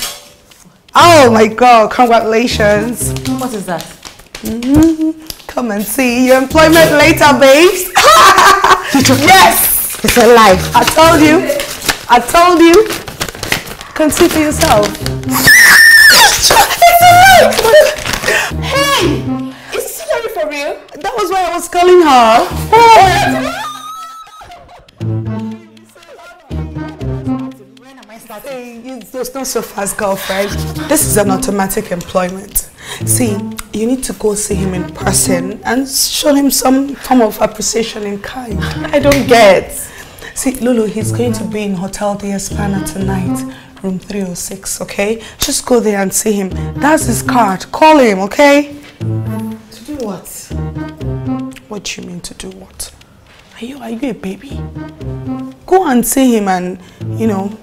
Oh my God, congratulations! What is that? Mm-hmm. Come and see your employment later, babes! Yes! It's a life! I told you! I told you! Consider yourself! It's a life! Hey! Is Siri for real? That was why I was calling her! Oh. Hey, you just not so fast, girlfriend. This is an automatic employment. See, you need to go see him in person and show him some form of appreciation in kind. I don't get. See, Lulu, he's going to be in Hotel de Espana tonight, room three oh six, okay? Just go there and see him. That's his card. Call him, okay? To do what? What do you mean to do what? Are you, are you a baby? Go and see him and, you know,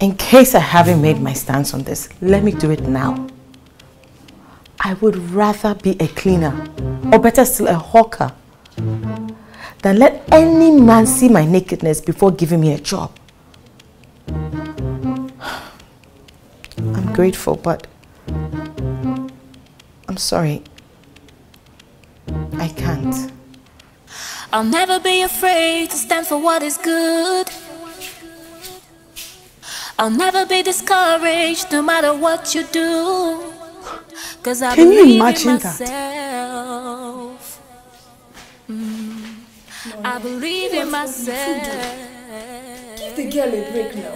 in case I haven't made my stance on this, let me do it now. I would rather be a cleaner, or better still, a hawker, than let any man see my nakedness before giving me a job. I'm grateful, but I'm sorry. I can't. I'll never be afraid to stand for what is good. I'll never be discouraged no matter what you do. 'Cause I Can believe you imagine in myself. That? Mm. No, I believe in myself. Give the girl a break now.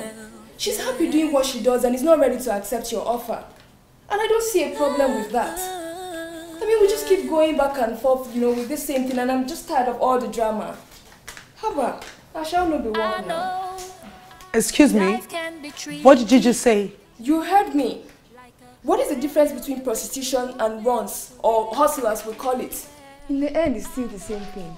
She's happy doing what she does and is not ready to accept your offer. And I don't see a problem with that. I mean, we just keep going back and forth, you know, with this same thing, and I'm just tired of all the drama. Haba, I shall not be one now. Excuse me, what did you just say? You heard me. What is the difference between prostitution and runs, or hustlers we call it? In the end, it's still the same thing.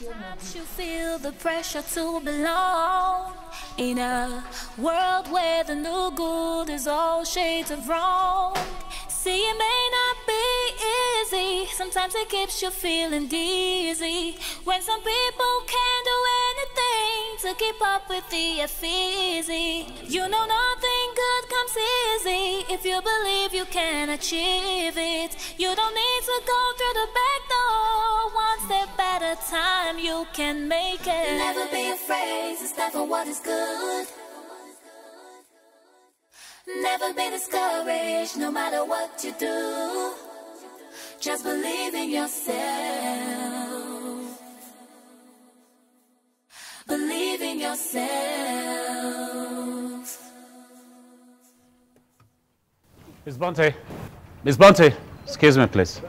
Sometimes you feel the pressure to belong in a world where the new good is all shades of wrong. See, it may not be easy. Sometimes it keeps you feeling dizzy when some people can't do anything to keep up with the easy. You know nothing good comes easy. If you believe you can achieve it, you don't need to go through the back door. One step at a time, you can make it. Never be afraid to stand for what is good. Never be discouraged, no matter what you do. Just believe in yourself. Believe in yourself. Miss Bonte. Miss Bonte, excuse me, please.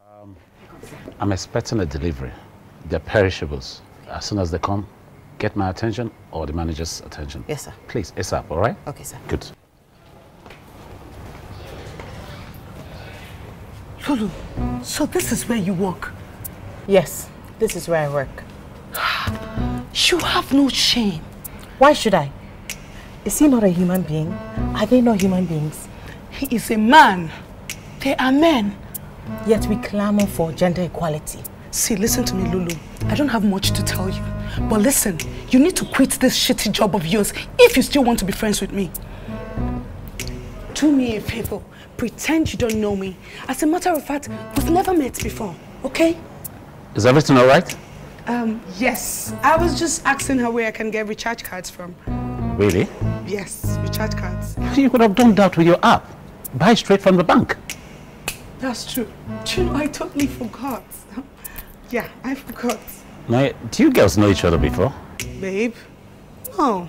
Um, I'm expecting a delivery. They're perishables. As soon as they come, get my attention or the manager's attention. Yes, sir. Please, ASAP, all right? Okay, sir. Good. Lulu, so this is where you work? Yes, this is where I work. You have no shame. Why should I? Is he not a human being? Are they not human beings? He is a man. They are men. Yet we clamor for gender equality. See, listen to me, Lulu. I don't have much to tell you. But listen, you need to quit this shitty job of yours if you still want to be friends with me. Do me a favor. Pretend you don't know me. As a matter of fact, we've never met before, okay? Is everything all right? Um, yes. I was just asking her where I can get recharge cards from. Really? Yes, recharge cards. You could have done that with your app. Buy straight from the bank. That's true. Do you know, I totally forgot. Yeah, I forgot. Now, do you girls know each other before? Babe? No.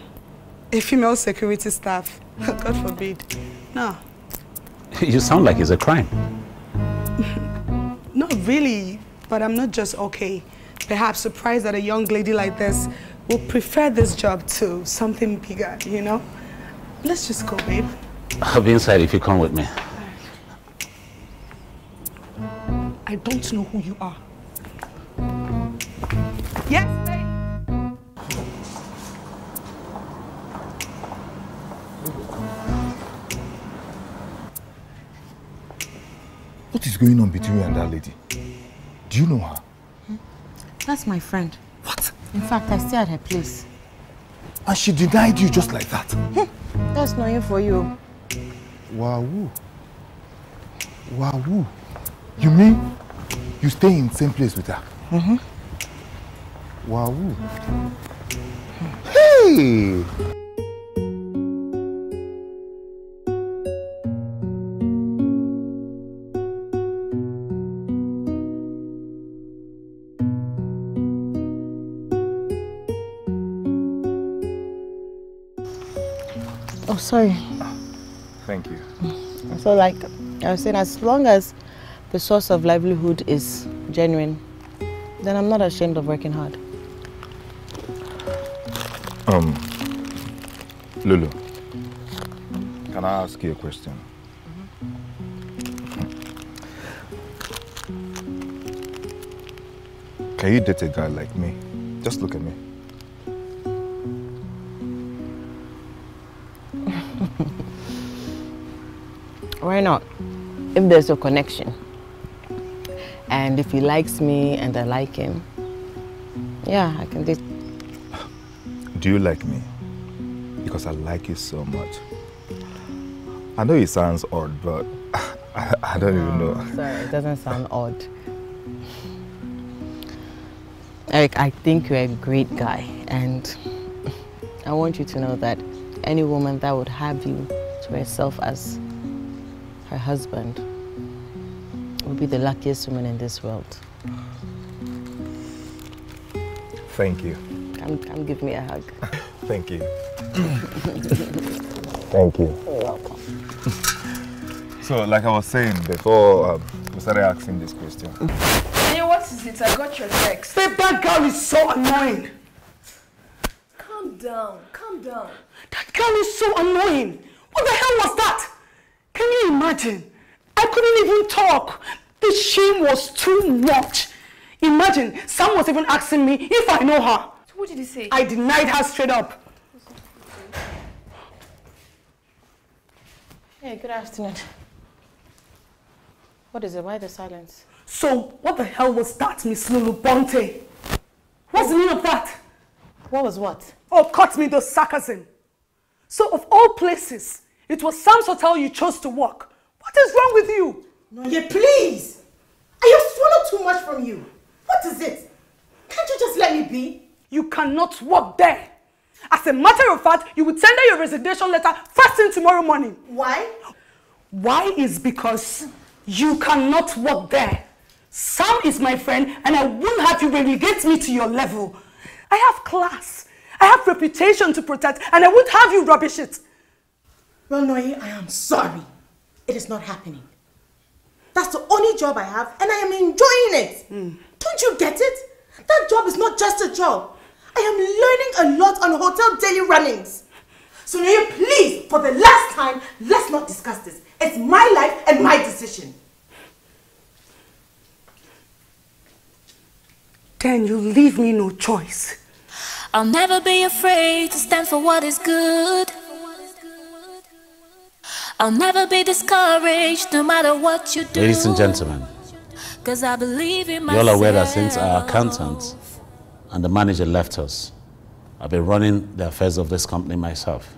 A female security staff. God forbid. No. You sound like it's a crime. Not really, but I'm not just okay. Perhaps surprised that a young lady like this would prefer this job to something bigger, you know? Let's just go, babe. I'll be inside if you come with me. I don't know who you are. Yes, babe. What is going on between you and that lady? Do you know her? That's my friend. What? In fact, I stay at her place. And she denied you just like that? That's not you for you. Wow. Wow. You mean you stay in the same place with her? Mm-hmm. Wow. Hey! Oh, sorry. Thank you. So, like I was saying, as long as the source of livelihood is genuine, then I'm not ashamed of working hard. Um, Lulu, can I ask you a question? Mm-hmm. Can you date a guy like me? Just look at me. Why not? If there's a connection. And if he likes me and I like him, yeah, I can date. Do you like me? Because I like you so much. I know it sounds odd, but I, I don't no, even know. Sorry, it doesn't sound odd. Eric, I think you're a great guy. And I want you to know that any woman that would have you to herself as her husband will be the luckiest woman in this world. Thank you. Come, come give me a hug. Thank you. Thank you. You're welcome. So, like I was saying before, um, we started asking this question. Hey, what What is it? I got your text. Babe, that girl is so annoying. Calm down, calm down. That girl is so annoying. What the hell was that? Can you imagine? I couldn't even talk. The shame was too much. Imagine, Sam was even asking me if I know her. So what did he say? I denied her straight up. Hey, good afternoon. What is it? Why the silence? So, what the hell was that, Miss Lulu Bonte? What's the meaning of that? What was what? Oh, cut me the sarcasm. So, of all places, it was Sam's hotel you chose to work. What is wrong with you? Nonya, please! I have swallowed too much from you. What is it? Can't you just let me be? You cannot work there. As a matter of fact, you would send her your resignation letter first thing tomorrow morning. Why? Why is because you cannot work there. Sam is my friend and I won't have you relegate me to your level. I have class. I have reputation to protect and I won't have you rubbish it. Well, Noe, I am sorry. It is not happening. That's the only job I have and I am enjoying it. Mm. Don't you get it? That job is not just a job. I am learning a lot on hotel daily runnings. So Noe, please, for the last time, let's not discuss this. It's my life and my decision. Then you leave me no choice. I'll never be afraid to stand for what is good. I'll never be discouraged no matter what you do. Ladies and gentlemen, because I believe in myself. You're all aware that since our accountant and the manager left us, I've been running the affairs of this company myself.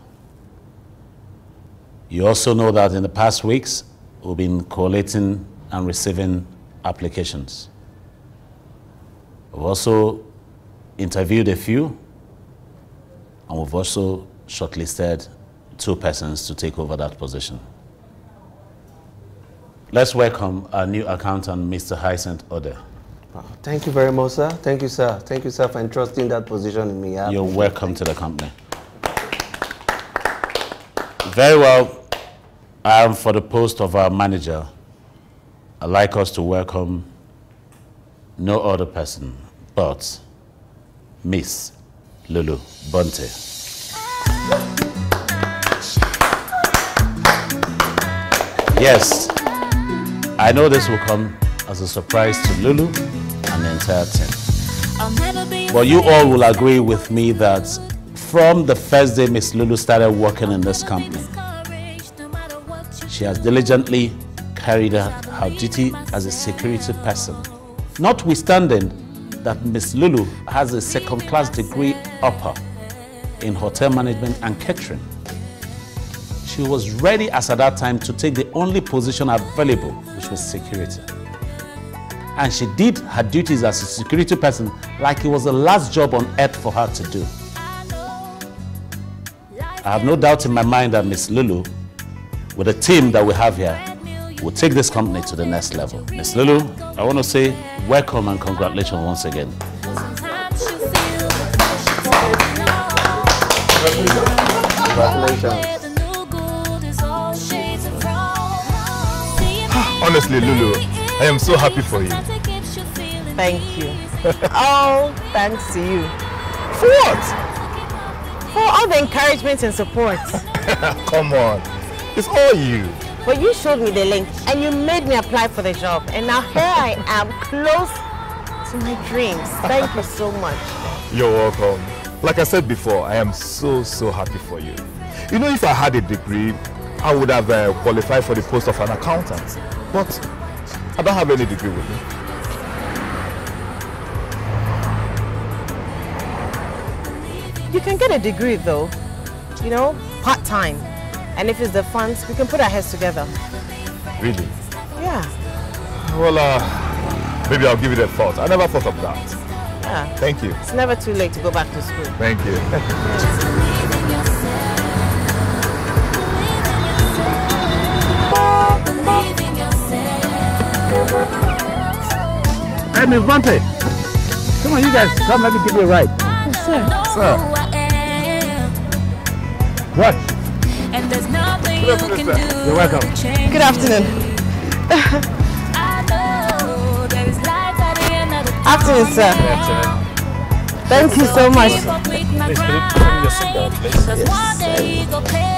You also know that in the past weeks, we've been collating and receiving applications. We've also interviewed a few, and we've also shortlisted two persons to take over that position. Let's welcome our new accountant, Mister Hycent Odde. Thank you very much, sir. Thank you, sir. Thank you, sir, for entrusting that position in me. You're welcome to the company. Very well. I am for the post of our manager. I'd like us to welcome no other person but Miss Lulu Bonte. Yes, I know this will come as a surprise to Lulu and the entire team. But you all will agree with me that from the first day Miss Lulu started working in this company, she has diligently carried out her duty as a security person. Notwithstanding that Miss Lulu has a second-class degree upper in hotel management and catering, she was ready as at that time to take the only position available, which was security. And she did her duties as a security person like it was the last job on earth for her to do. I have no doubt in my mind that Miss Lulu, with the team that we have here, we'll take this company to the next level. Miss Lulu, I want to say welcome and congratulations once again. Congratulations. Honestly, Lulu, I am so happy for you. Thank you. All thanks to you. For what? For all the encouragement and support. Come on, it's all you. But you showed me the link and you made me apply for the job. And now here I am, close to my dreams. Thank you so much. You're welcome. Like I said before, I am so, so happy for you. You know, if I had a degree, I would have uh, qualified for the post of an accountant. But I don't have any degree with me. You can get a degree though, you know, part-time. And if it's the funds, we can put our heads together. Really? Yeah. Well, uh, maybe I'll give it a thought. I never thought of that. Yeah. Thank you. It's never too late to go back to school. Thank you. Hey, Miss Bonte. Come on, you guys. Come, let me give you a ride. Yes, sir. Sir. What? And there's nothing you can do. You're welcome. Good afternoon. I know there is life at the end of Afternoon, sir. Good afternoon. Thank you so much. Please, can you put on your seatbelt, please? Yes.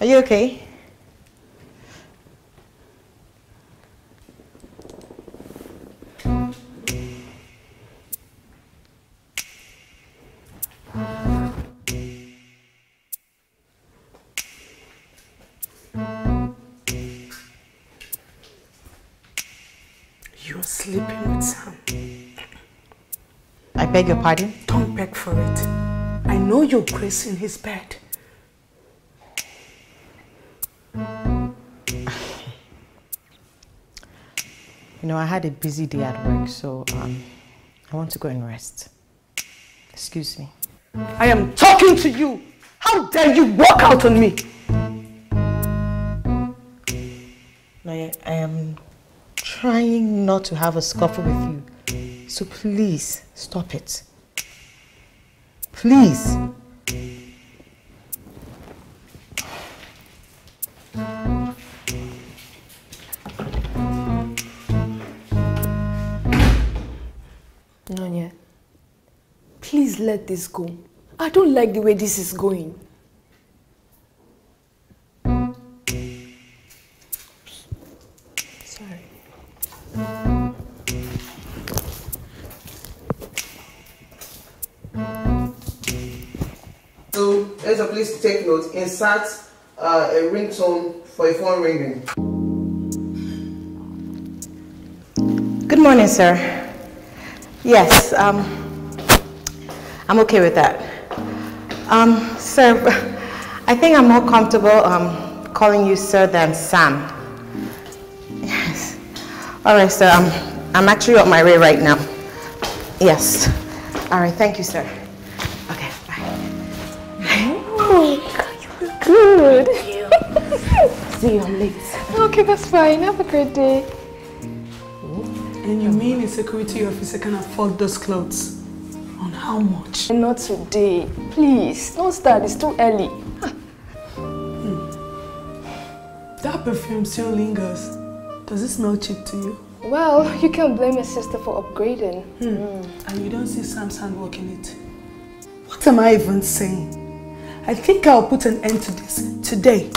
Are you okay? You're sleeping with Sam. I beg your pardon? Don't beg for it. I know you're gracing his bed. You know, I had a busy day at work, so um, I want to go and rest. Excuse me. I am talking to you! How dare you walk out on me! Noe, I am trying not to have a scuffle with you, so please stop it. Please! Nonya, please let this go. I don't like the way this is going. Sorry. So, Elsa, please take note. Insert uh, a ringtone for a phone ringing. Good morning, sir. Yes, um, I'm okay with that. Um, sir, I think I'm more comfortable um, calling you sir than Sam. Yes. All right, sir, um, I'm actually on my way right now. Yes. All right, thank you, sir. Okay, bye. Oh, you look good. Thank you. See you later. Okay, that's fine. Have a great day. And you mean a security officer can afford those clothes? On how much? Not today. Please, don't start. It's too early. Hmm. That perfume still lingers. Does it smell cheap to you? Well, you can't blame your sister for upgrading. Hmm. Mm. And you don't see Sam's hand working it. What am I even saying? I think I'll put an end to this today.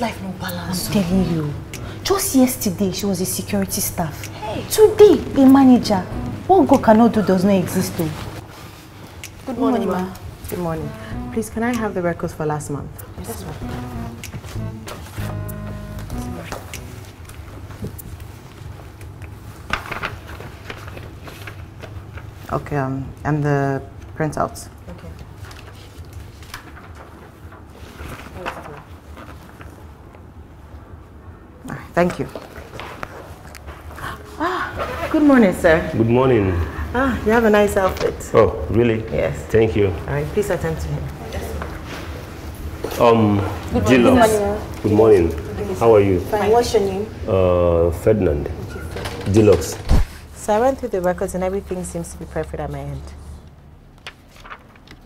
Life no balance. I'm telling you, just yesterday she was a security staff. Hey. Today a manager. What God cannot do does not exist though. Good morning, morning ma. Good morning. Please, can I have the records for last month? Yes, ma'am. Okay, um, and the printouts. Okay. Thank you. Ah, good morning, sir. Good morning. Ah, you have a nice outfit. Oh, really? Yes. Thank you. All right, please attend to him. Yes. Um, good morning. Good morning. Yes. How are you? Fine. What's your name? Uh, Ferdinand. Okay, Deluxe. So I went through the records and everything seems to be perfect at my end.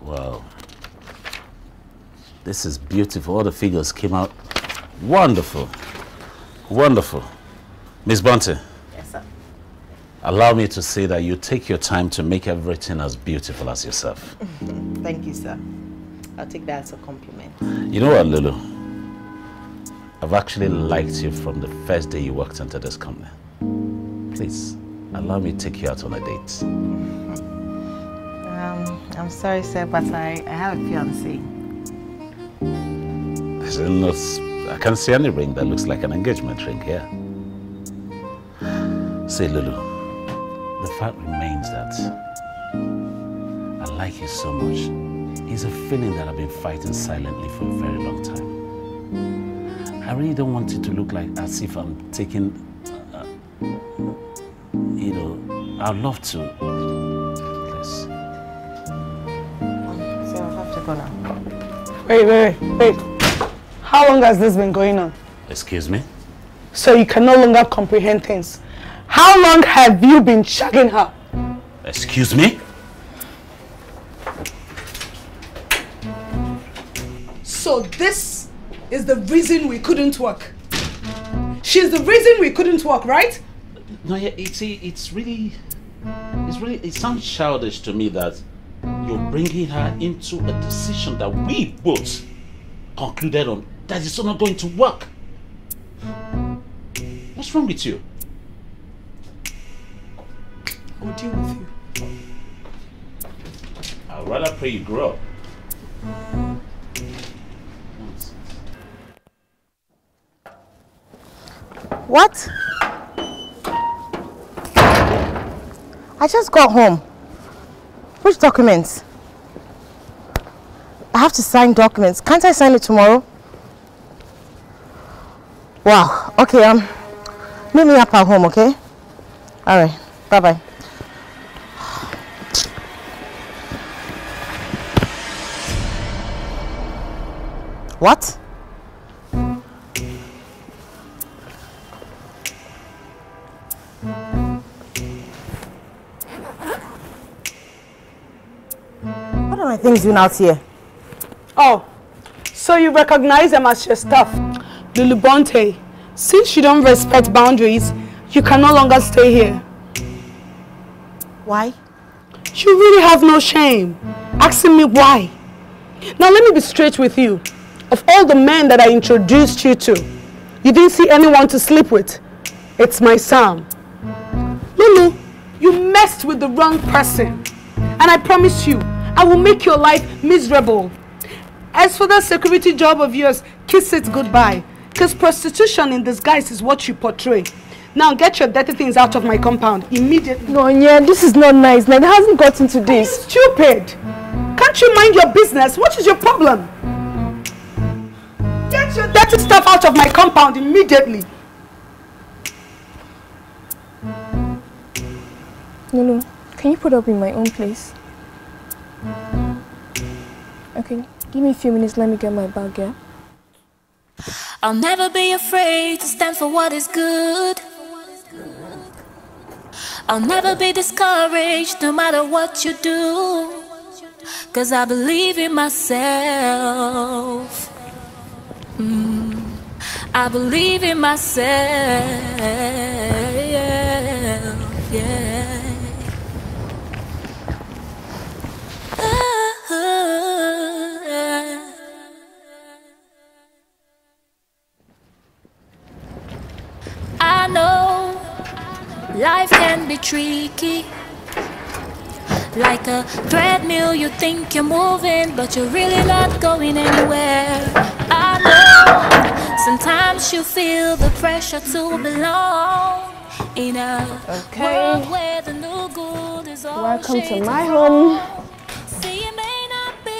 Wow. This is beautiful. All the figures came out wonderful. Wonderful. Miss Bonte. Yes, sir. Allow me to say that you take your time to make everything as beautiful as yourself. Thank you, sir. I'll take that as a compliment. You know what, Lulu? I've actually liked you from the first day you walked into this company. Please, allow me to take you out on a date. Um, I'm sorry, sir, but I, I have a fiancé. I can't see any ring that looks like an engagement ring here. See, Lulu, the fact remains that I like you so much. It's a feeling that I've been fighting silently for a very long time. I really don't want it to look like as if I'm taking, uh, you know, I'd love to. Please. So I'll have to go now. Wait, wait, wait. How long has this been going on? Excuse me? So you can no longer comprehend things. How long have you been shagging her? Excuse me? So this is the reason we couldn't work. She's the reason we couldn't work, right? No, yeah, it's, it's really, it's really, it sounds childish to me that you're bringing her into a decision that we both concluded on that it's not going to work. What's wrong with you? I'll deal with you. I'd rather pray you grow up. What? I just got home. Which documents? I have to sign documents. Can't I sign it tomorrow? Wow. Okay, um, meet me up at home, okay? All right. Bye-bye. What? What are my things doing out here? Oh, so you recognize them as your stuff. Lulu Bonte, since you don't respect boundaries, you can no longer stay here. Why? You really have no shame asking me why. Now let me be straight with you. Of all the men that I introduced you to, you didn't see anyone to sleep with. It's my Sam. Lulu, you messed with the wrong person. And I promise you, I will make your life miserable. As for that security job of yours, kiss it goodbye. Because prostitution in disguise is what you portray. Now get your dirty things out of my compound immediately. Nonya, this is not nice. Now it hasn't gotten to this. Are you stupid? Can't you mind your business? What is your problem? Get your dirty stuff out of my compound immediately. Lulu, can you put up in my own place? Okay, give me a few minutes. Let me get my bag, yeah? I'll never be afraid to stand for what is good. I'll never be discouraged no matter what you do, 'cause I believe in myself. mm, I believe in myself, yeah. I know life can be tricky, like a treadmill. You think you're moving, but you're really not going anywhere. I know sometimes you feel the pressure to belong in a okay. world where the new good is all. Welcome to my home. See, it may not be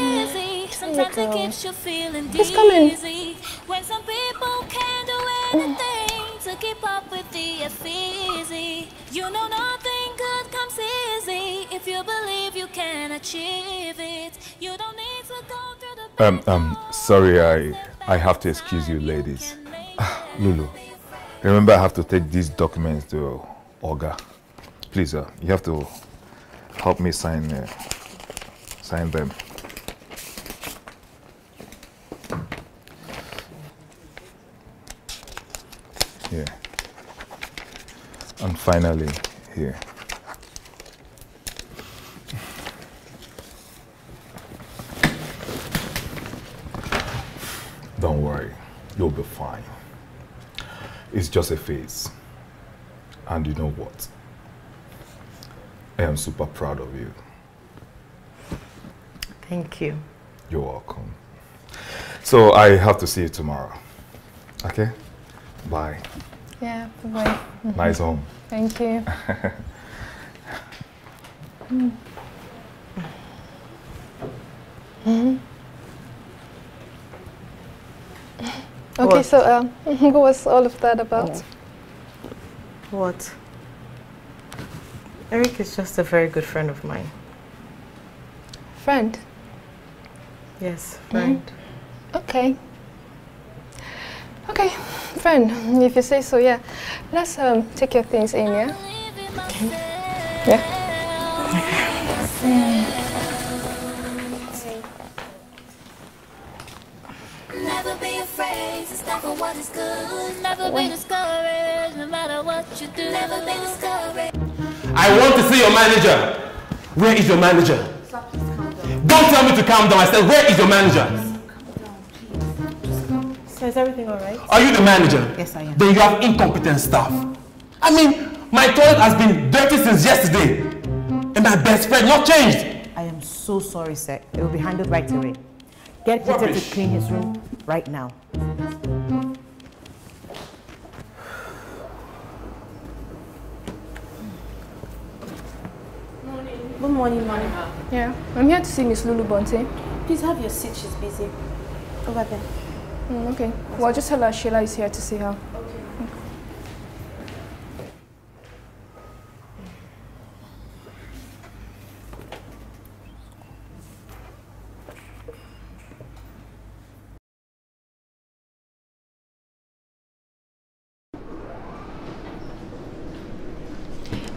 easy. Sometimes it keeps you feeling dizzy when some people can't do anything to keep up with the easy. You know nothing good comes easy. If you believe you can achieve it, you don't need to go through the Um um sorry, I I have to excuse you ladies. Lulu, remember I have to take these documents to Oga. Please, uh, you have to help me sign uh, sign them. Yeah. And finally, here. Don't worry, you'll be fine. It's just a phase. And you know what? I am super proud of you. Thank you. You're welcome. So I have to see you tomorrow. Okay? Bye. Yeah, bye-bye. Nice home. Thank you. mm. Mm-hmm. Okay, what? so um, what was all of that about? What? Eric is just a very good friend of mine. Friend? Yes, friend. Mm-hmm. Okay. Okay, friend, if you say so, yeah. Let's um, take your things in, yeah? Okay. Yeah. Mm. Never what is good, never be discouraged, no matter what you do, never be discouraged. I want to see your manager. Where is your manager? Stop, please calm down. Don't tell me to calm down. I said, where is your manager? Just calm down, please. So is everything all right? Are you the manager? Yes, I am. Then you have incompetent staff. I mean, my toilet has been dirty since yesterday. And my best friend not changed. I am so sorry, sir. It will be handled right away. Get Peter to clean his room right now. Good morning, ma'am. Yeah, I'm here to see Miss Lulu Bonte. Please have your seat, she's busy. Over there. Mm, okay. That's well, just tell her Sheila is here to see her. Okay.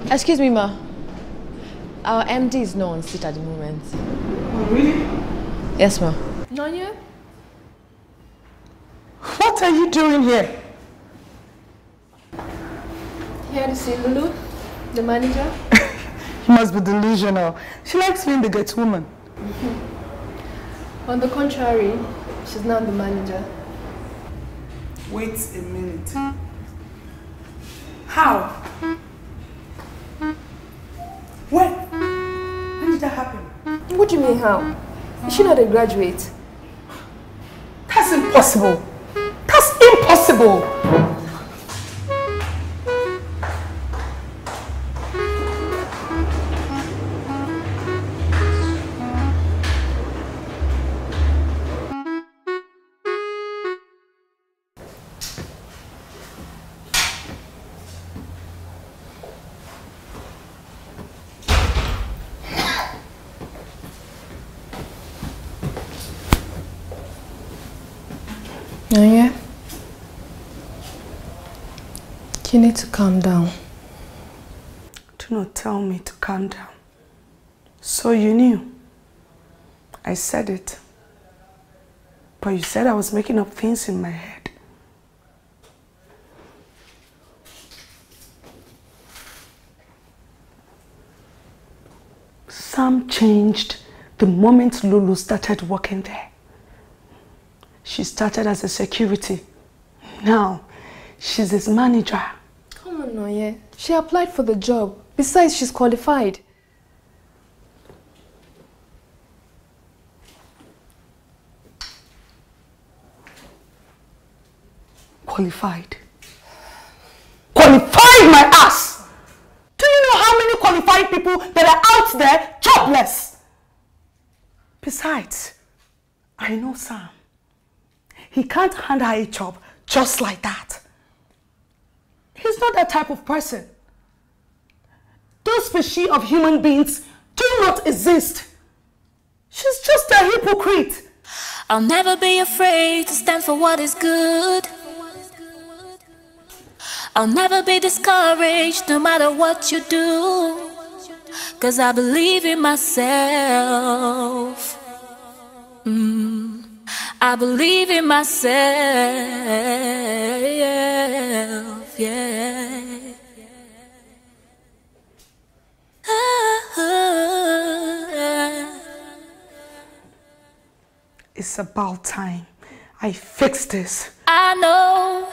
Okay. Excuse me, ma. Our M D is not on seat at the moment. Oh, really? Yes, ma'am. Nonya? What are you doing here? Here to see Lulu, the manager. You must be delusional. She likes being the gate woman. Mm-hmm. On the contrary, she's not the manager. Wait a minute. How? When? When did that happen? What do you mean how? Is she not a graduate? That's impossible! That's impossible! Nonya, you need to calm down. Do not tell me to calm down. So you knew. I said it. But you said I was making up things in my head. Sam changed the moment Lulu started working there. She started as a security. Now, she's his manager. Come on, Noye. She applied for the job. Besides, she's qualified. Qualified? Qualified, my ass! Do you know how many qualified people that are out there jobless? Besides, I know Sam. He can't hand her a job just like that. He's not that type of person. Those species of human beings do not exist. She's just a hypocrite. I'll never be afraid to stand for what is good. I'll never be discouraged no matter what you do. 'Cause I believe in myself. Mm. I believe in myself, yeah. It's about time I fix this. I know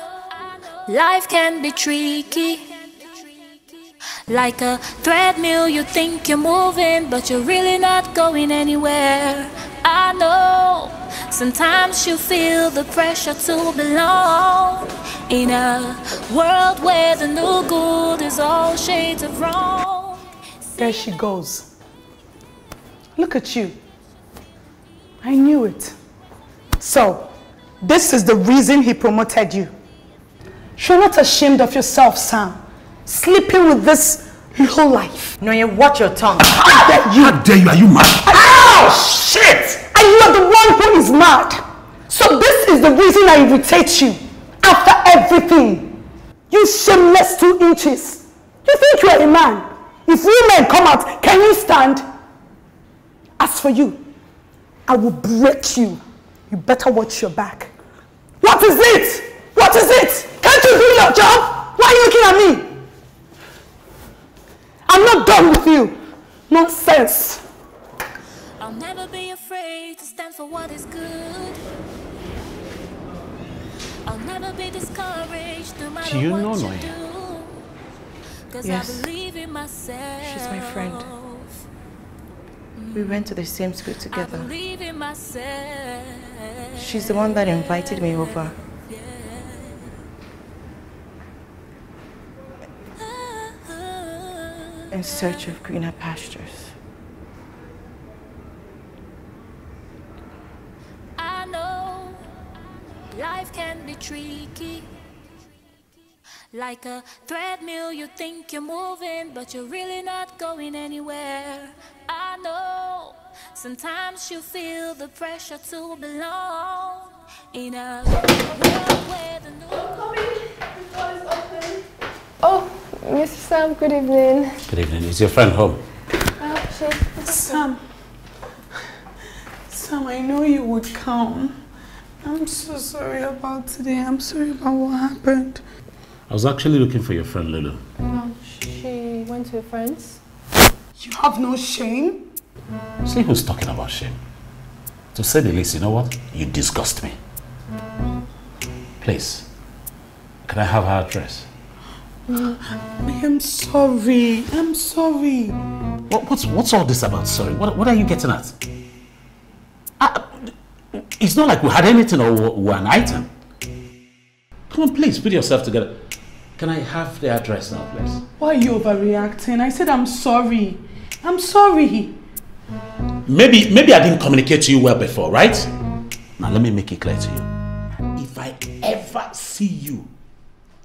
life can be tricky, like a treadmill. You think you're moving, but you're really not going anywhere. I know sometimes you feel the pressure to belong in a world where the new good is all shades of wrong. There she goes. Look at you. I knew it. So, this is the reason he promoted you. You're not ashamed of yourself, Sam. Sleeping with this low life. Nonya, watch your tongue. How dare you? How dare you? Are you mad? Ow! Shit! And you are the one who is mad. So this is the reason I irritate you. After everything. You shameless two inches. You think you are a man. If women come out, can you stand? As for you, I will break you. You better watch your back. What is it? What is it? Can't you do your job? Why are you looking at me? I'm not done with you. Nonsense. I'll never be afraid to stand for what is good. I'll never be discouraged no matter do you what know you Noe? Do. Cause yes. I believe in myself. She's my friend. We went to the same school together. She's the one that invited me over. In search of greener pastures. I know life can be tricky. Like a treadmill, you think you're moving, but you're really not going anywhere. I know sometimes you feel the pressure to belong in a world where the new... Oh, Mister Sam, good evening. Good evening. Is your friend home? Uh, sure. Sam. Sam, I know you would come. I'm so sorry about today. I'm sorry about what happened. I was actually looking for your friend, Lulu. Um, she went to her friends. You have no shame? See who's talking about shame. To say the least, you know what? You disgust me. Please, can I have her address? I am sorry. I'm sorry. What, what's, what's all this about, sorry? What, what are you getting at? I, it's not like we had anything or we were an item. Come on, please, put yourself together. Can I have the address now, please? Why are you overreacting? I said I'm sorry. I'm sorry. Maybe, maybe I didn't communicate to you well before, right? Now, let me make it clear to you. If I ever see you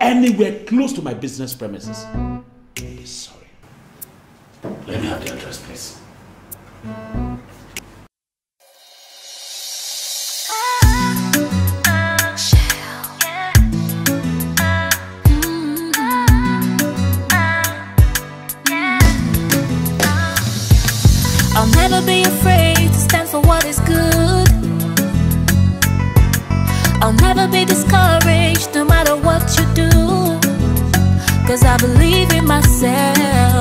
anywhere close to my business premises, I'll be sorry. Let me have the address, please. I'll never be afraid to stand for what is good. I'll never be discouraged no matter what you do. Cause I believe in myself.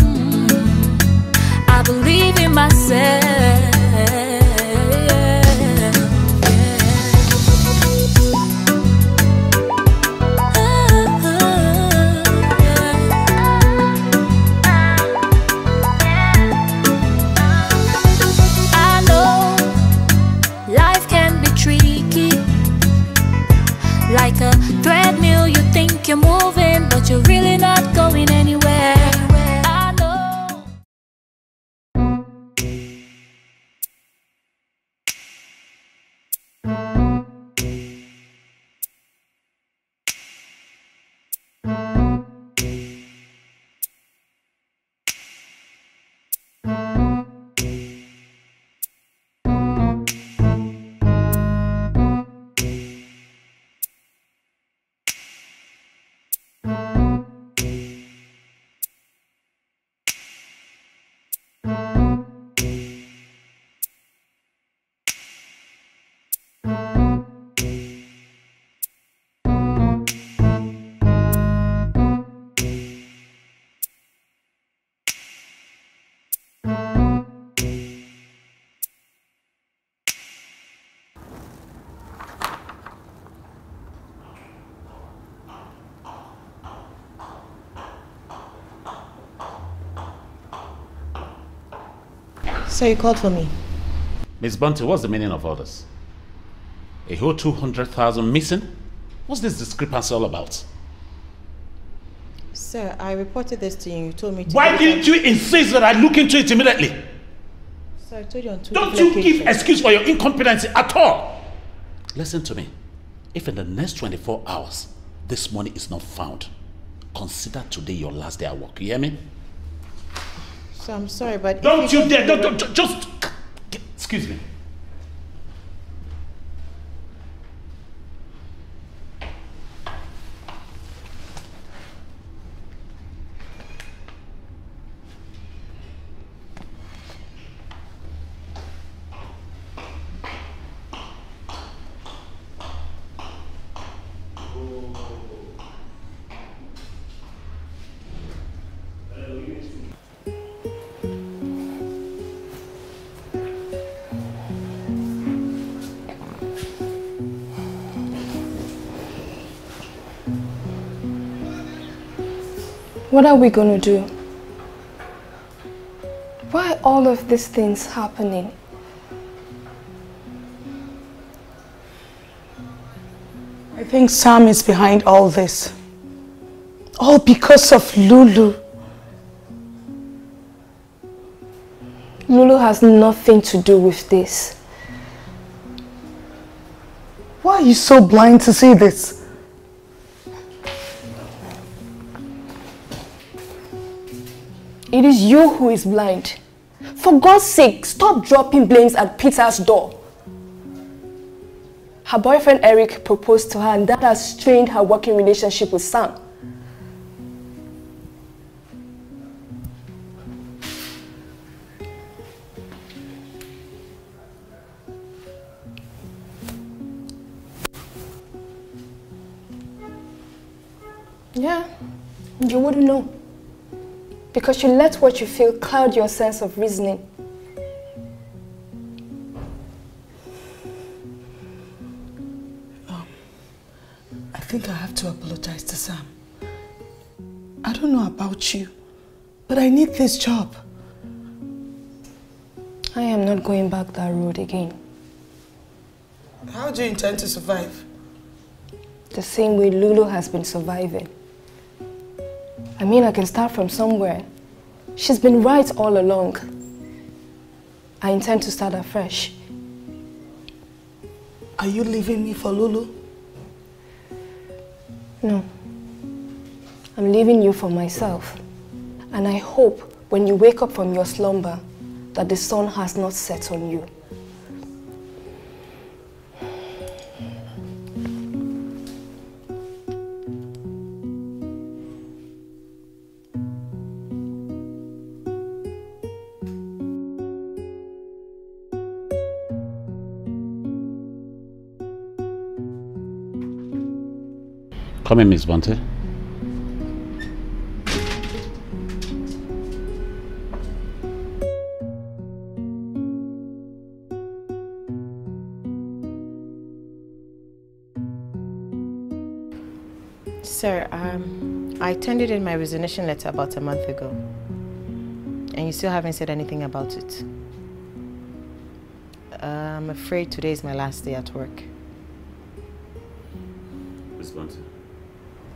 Mm. I believe in myself. Yeah. Oh, like a treadmill, you think you're moving, but you're really not going. So you called for me? Miss Bonte, what's the meaning of all this? A whole two hundred thousand missing? What's this discrepancy all about? Sir, I reported this to you. You told me to... Why didn't you insist that I look into it immediately? Sir, I told you on two Don't you give excuse for your incompetency at all. Listen to me. If in the next twenty-four hours, this money is not found, consider today your last day at work. You hear me? So I'm sorry, but... Don't you dare! Don't, don't, just... Excuse me. What are we going to do? Why are all of these things happening? I think Sam is behind all this. All because of Lulu. Lulu has nothing to do with this. Why are you so blind to see this? It is you who is blind. For God's sake, stop dropping blames at Peter's door. Her boyfriend Eric proposed to her, and that has strained her working relationship with Sam. Yeah, you wouldn't know. Because you let what you feel cloud your sense of reasoning. Um, I think I have to apologize to Sam. I don't know about you, but I need this job. I am not going back that road again. How do you intend to survive? The same way Lulu has been surviving. I mean, I can start from somewhere. She's been right all along. I intend to start afresh. Are you leaving me for Lulu? No. I'm leaving you for myself. And I hope when you wake up from your slumber that the sun has not set on you. Come in, Miss Bonte. Sir, um, I tendered in my resignation letter about a month ago. And you still haven't said anything about it. Uh, I'm afraid today is my last day at work. Miss Bonte.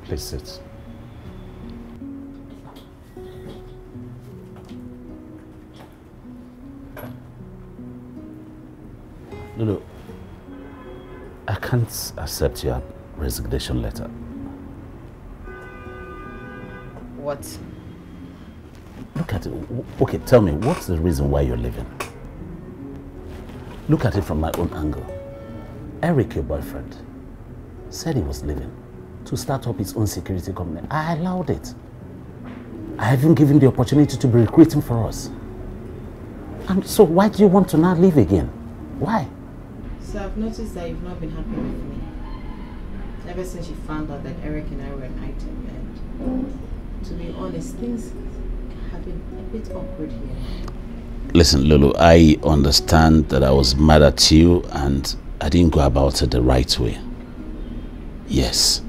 Please sit. Lulu, I can't accept your resignation letter. What? Look at it. Okay, tell me, what's the reason why you're leaving? Look at it from my own angle. Eric, your boyfriend, said he was leaving to start up his own security company. I allowed it. I haven't given the opportunity to be recruiting for us. And so why do you want to now leave again? Why? So I've noticed that you've not been happy with me. Ever since you found out that Eric and I were an item, and to be honest, things have been a bit awkward here. Listen, Lulu, I understand that I was mad at you and I didn't go about it the right way. Yes.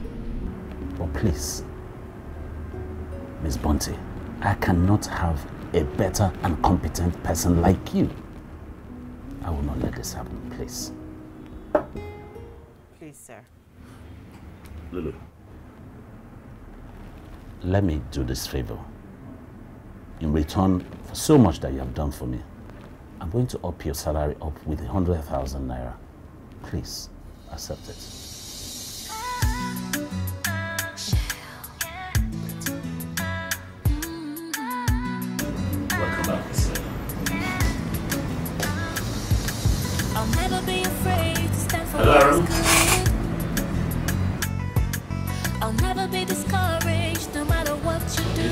Please, Miss Bonte, I cannot have a better and competent person like you. I will not let this happen, please. Please, sir. Lulu, let me do this favor. In return for so much that you have done for me, I'm going to up your salary up with a hundred thousand naira. Please, accept it. Hello. I'll never be discouraged no matter what you do.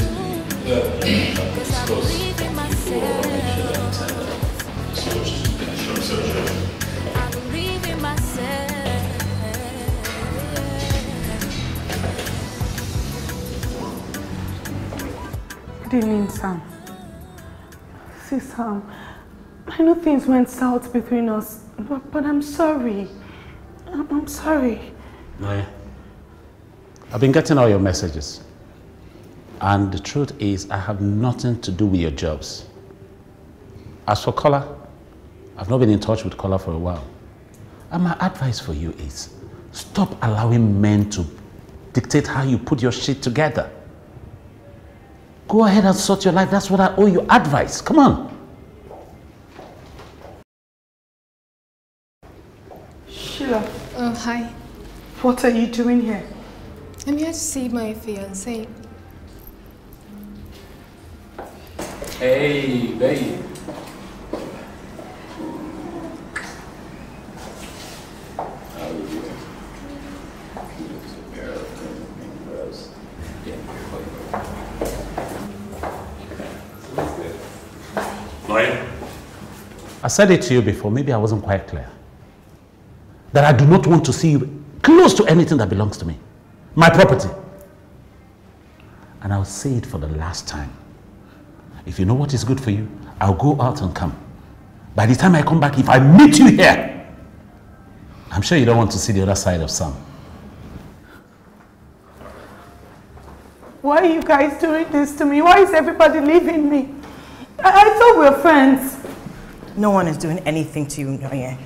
Because I believe in myself. I believe in myself. What do you mean, Sam? See, Sam, I know things went south between us, but, but I'm sorry. I'm sorry. Noe, I've been getting all your messages. And the truth is, I have nothing to do with your jobs. As for Kola, I've not been in touch with Kola for a while. And my advice for you is, stop allowing men to dictate how you put your shit together. Go ahead and sort your life. That's what I owe you. Advice. Come on. Sheila. Oh, hi. What are you doing here? I'm here to see my fiancé. Hey, babe. How are you doing? You look so pale and gross. Yeah, you're quite good. I said it to you before, maybe I wasn't quite clear. That I do not want to see you close to anything that belongs to me. My property. And I'll say it for the last time. If you know what is good for you, I'll go out and come. By the time I come back, if I meet you here, I'm sure you don't want to see the other side of Sam. Why are you guys doing this to me? Why is everybody leaving me? I, I thought we were friends. No one is doing anything to you, Nonya.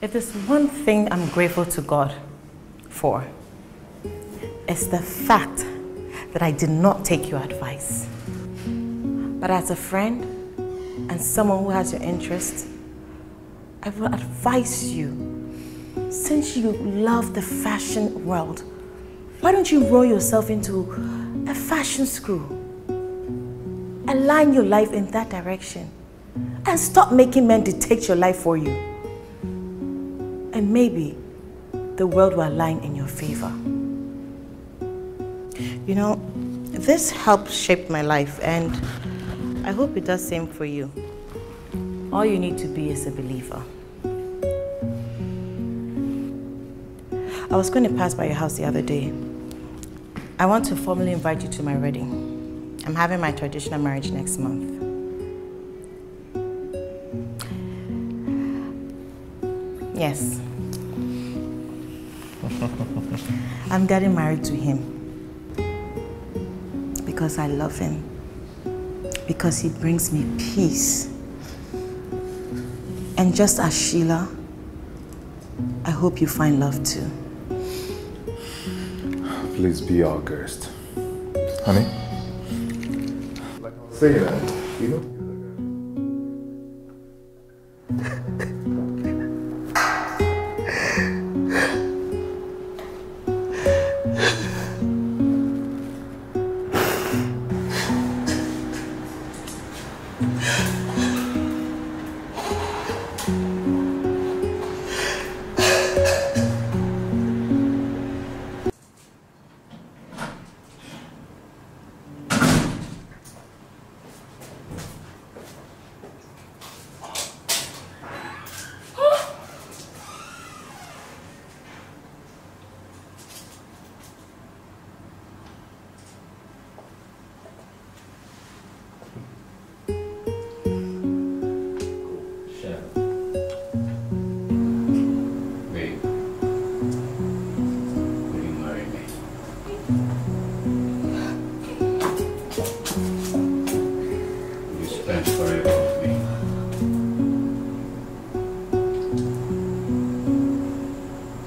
If there's one thing I'm grateful to God for, it's the fact that I did not take your advice. But as a friend and someone who has your interest, I will advise you, since you love the fashion world, why don't you roll yourself into a fashion school? Align your life in that direction and stop making men dictate your life for you. And maybe the world will align in your favor. You know, this helped shape my life, and I hope it does the same for you. All you need to be is a believer. I was going to pass by your house the other day. I want to formally invite you to my wedding. I'm having my traditional marriage next month. Yes. I'm getting married to him because I love him, because he brings me peace. And just as Sheila, I hope you find love too. Please be our guest. Honey? Like I was saying, you know? spend forever with me.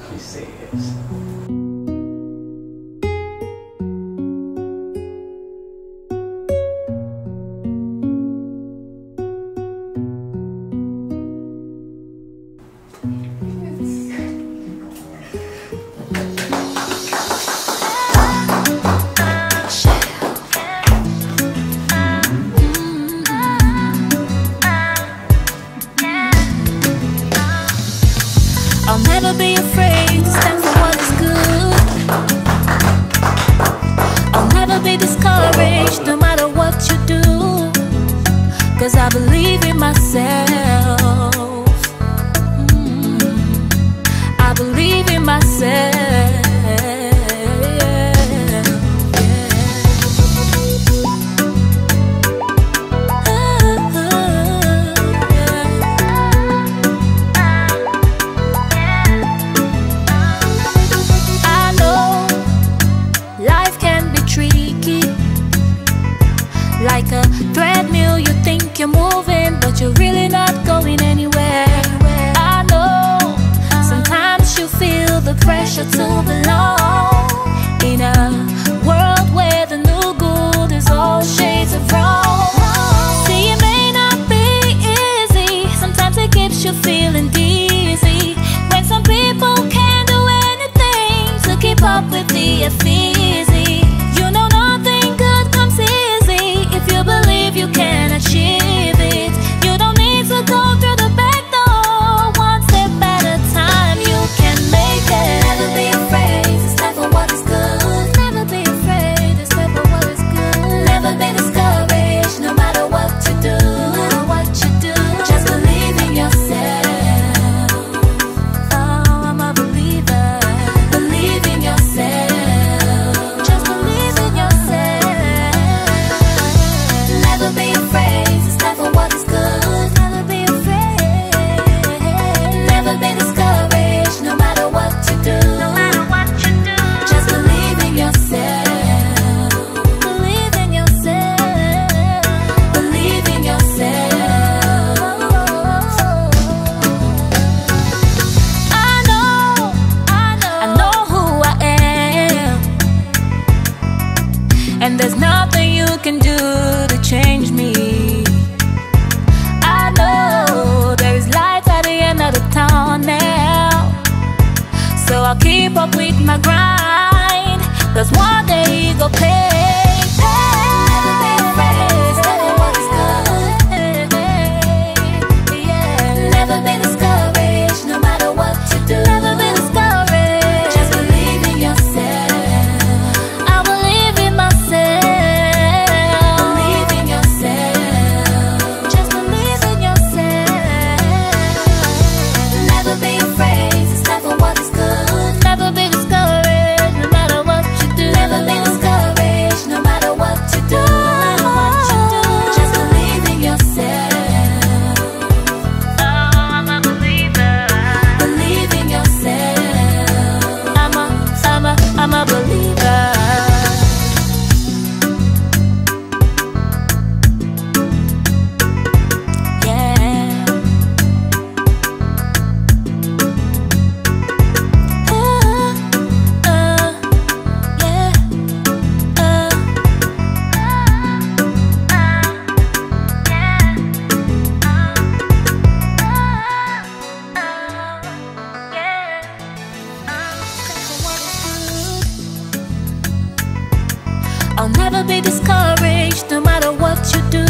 Please say yes. Discouraged no matter what you do,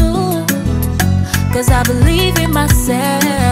'cause I believe in myself.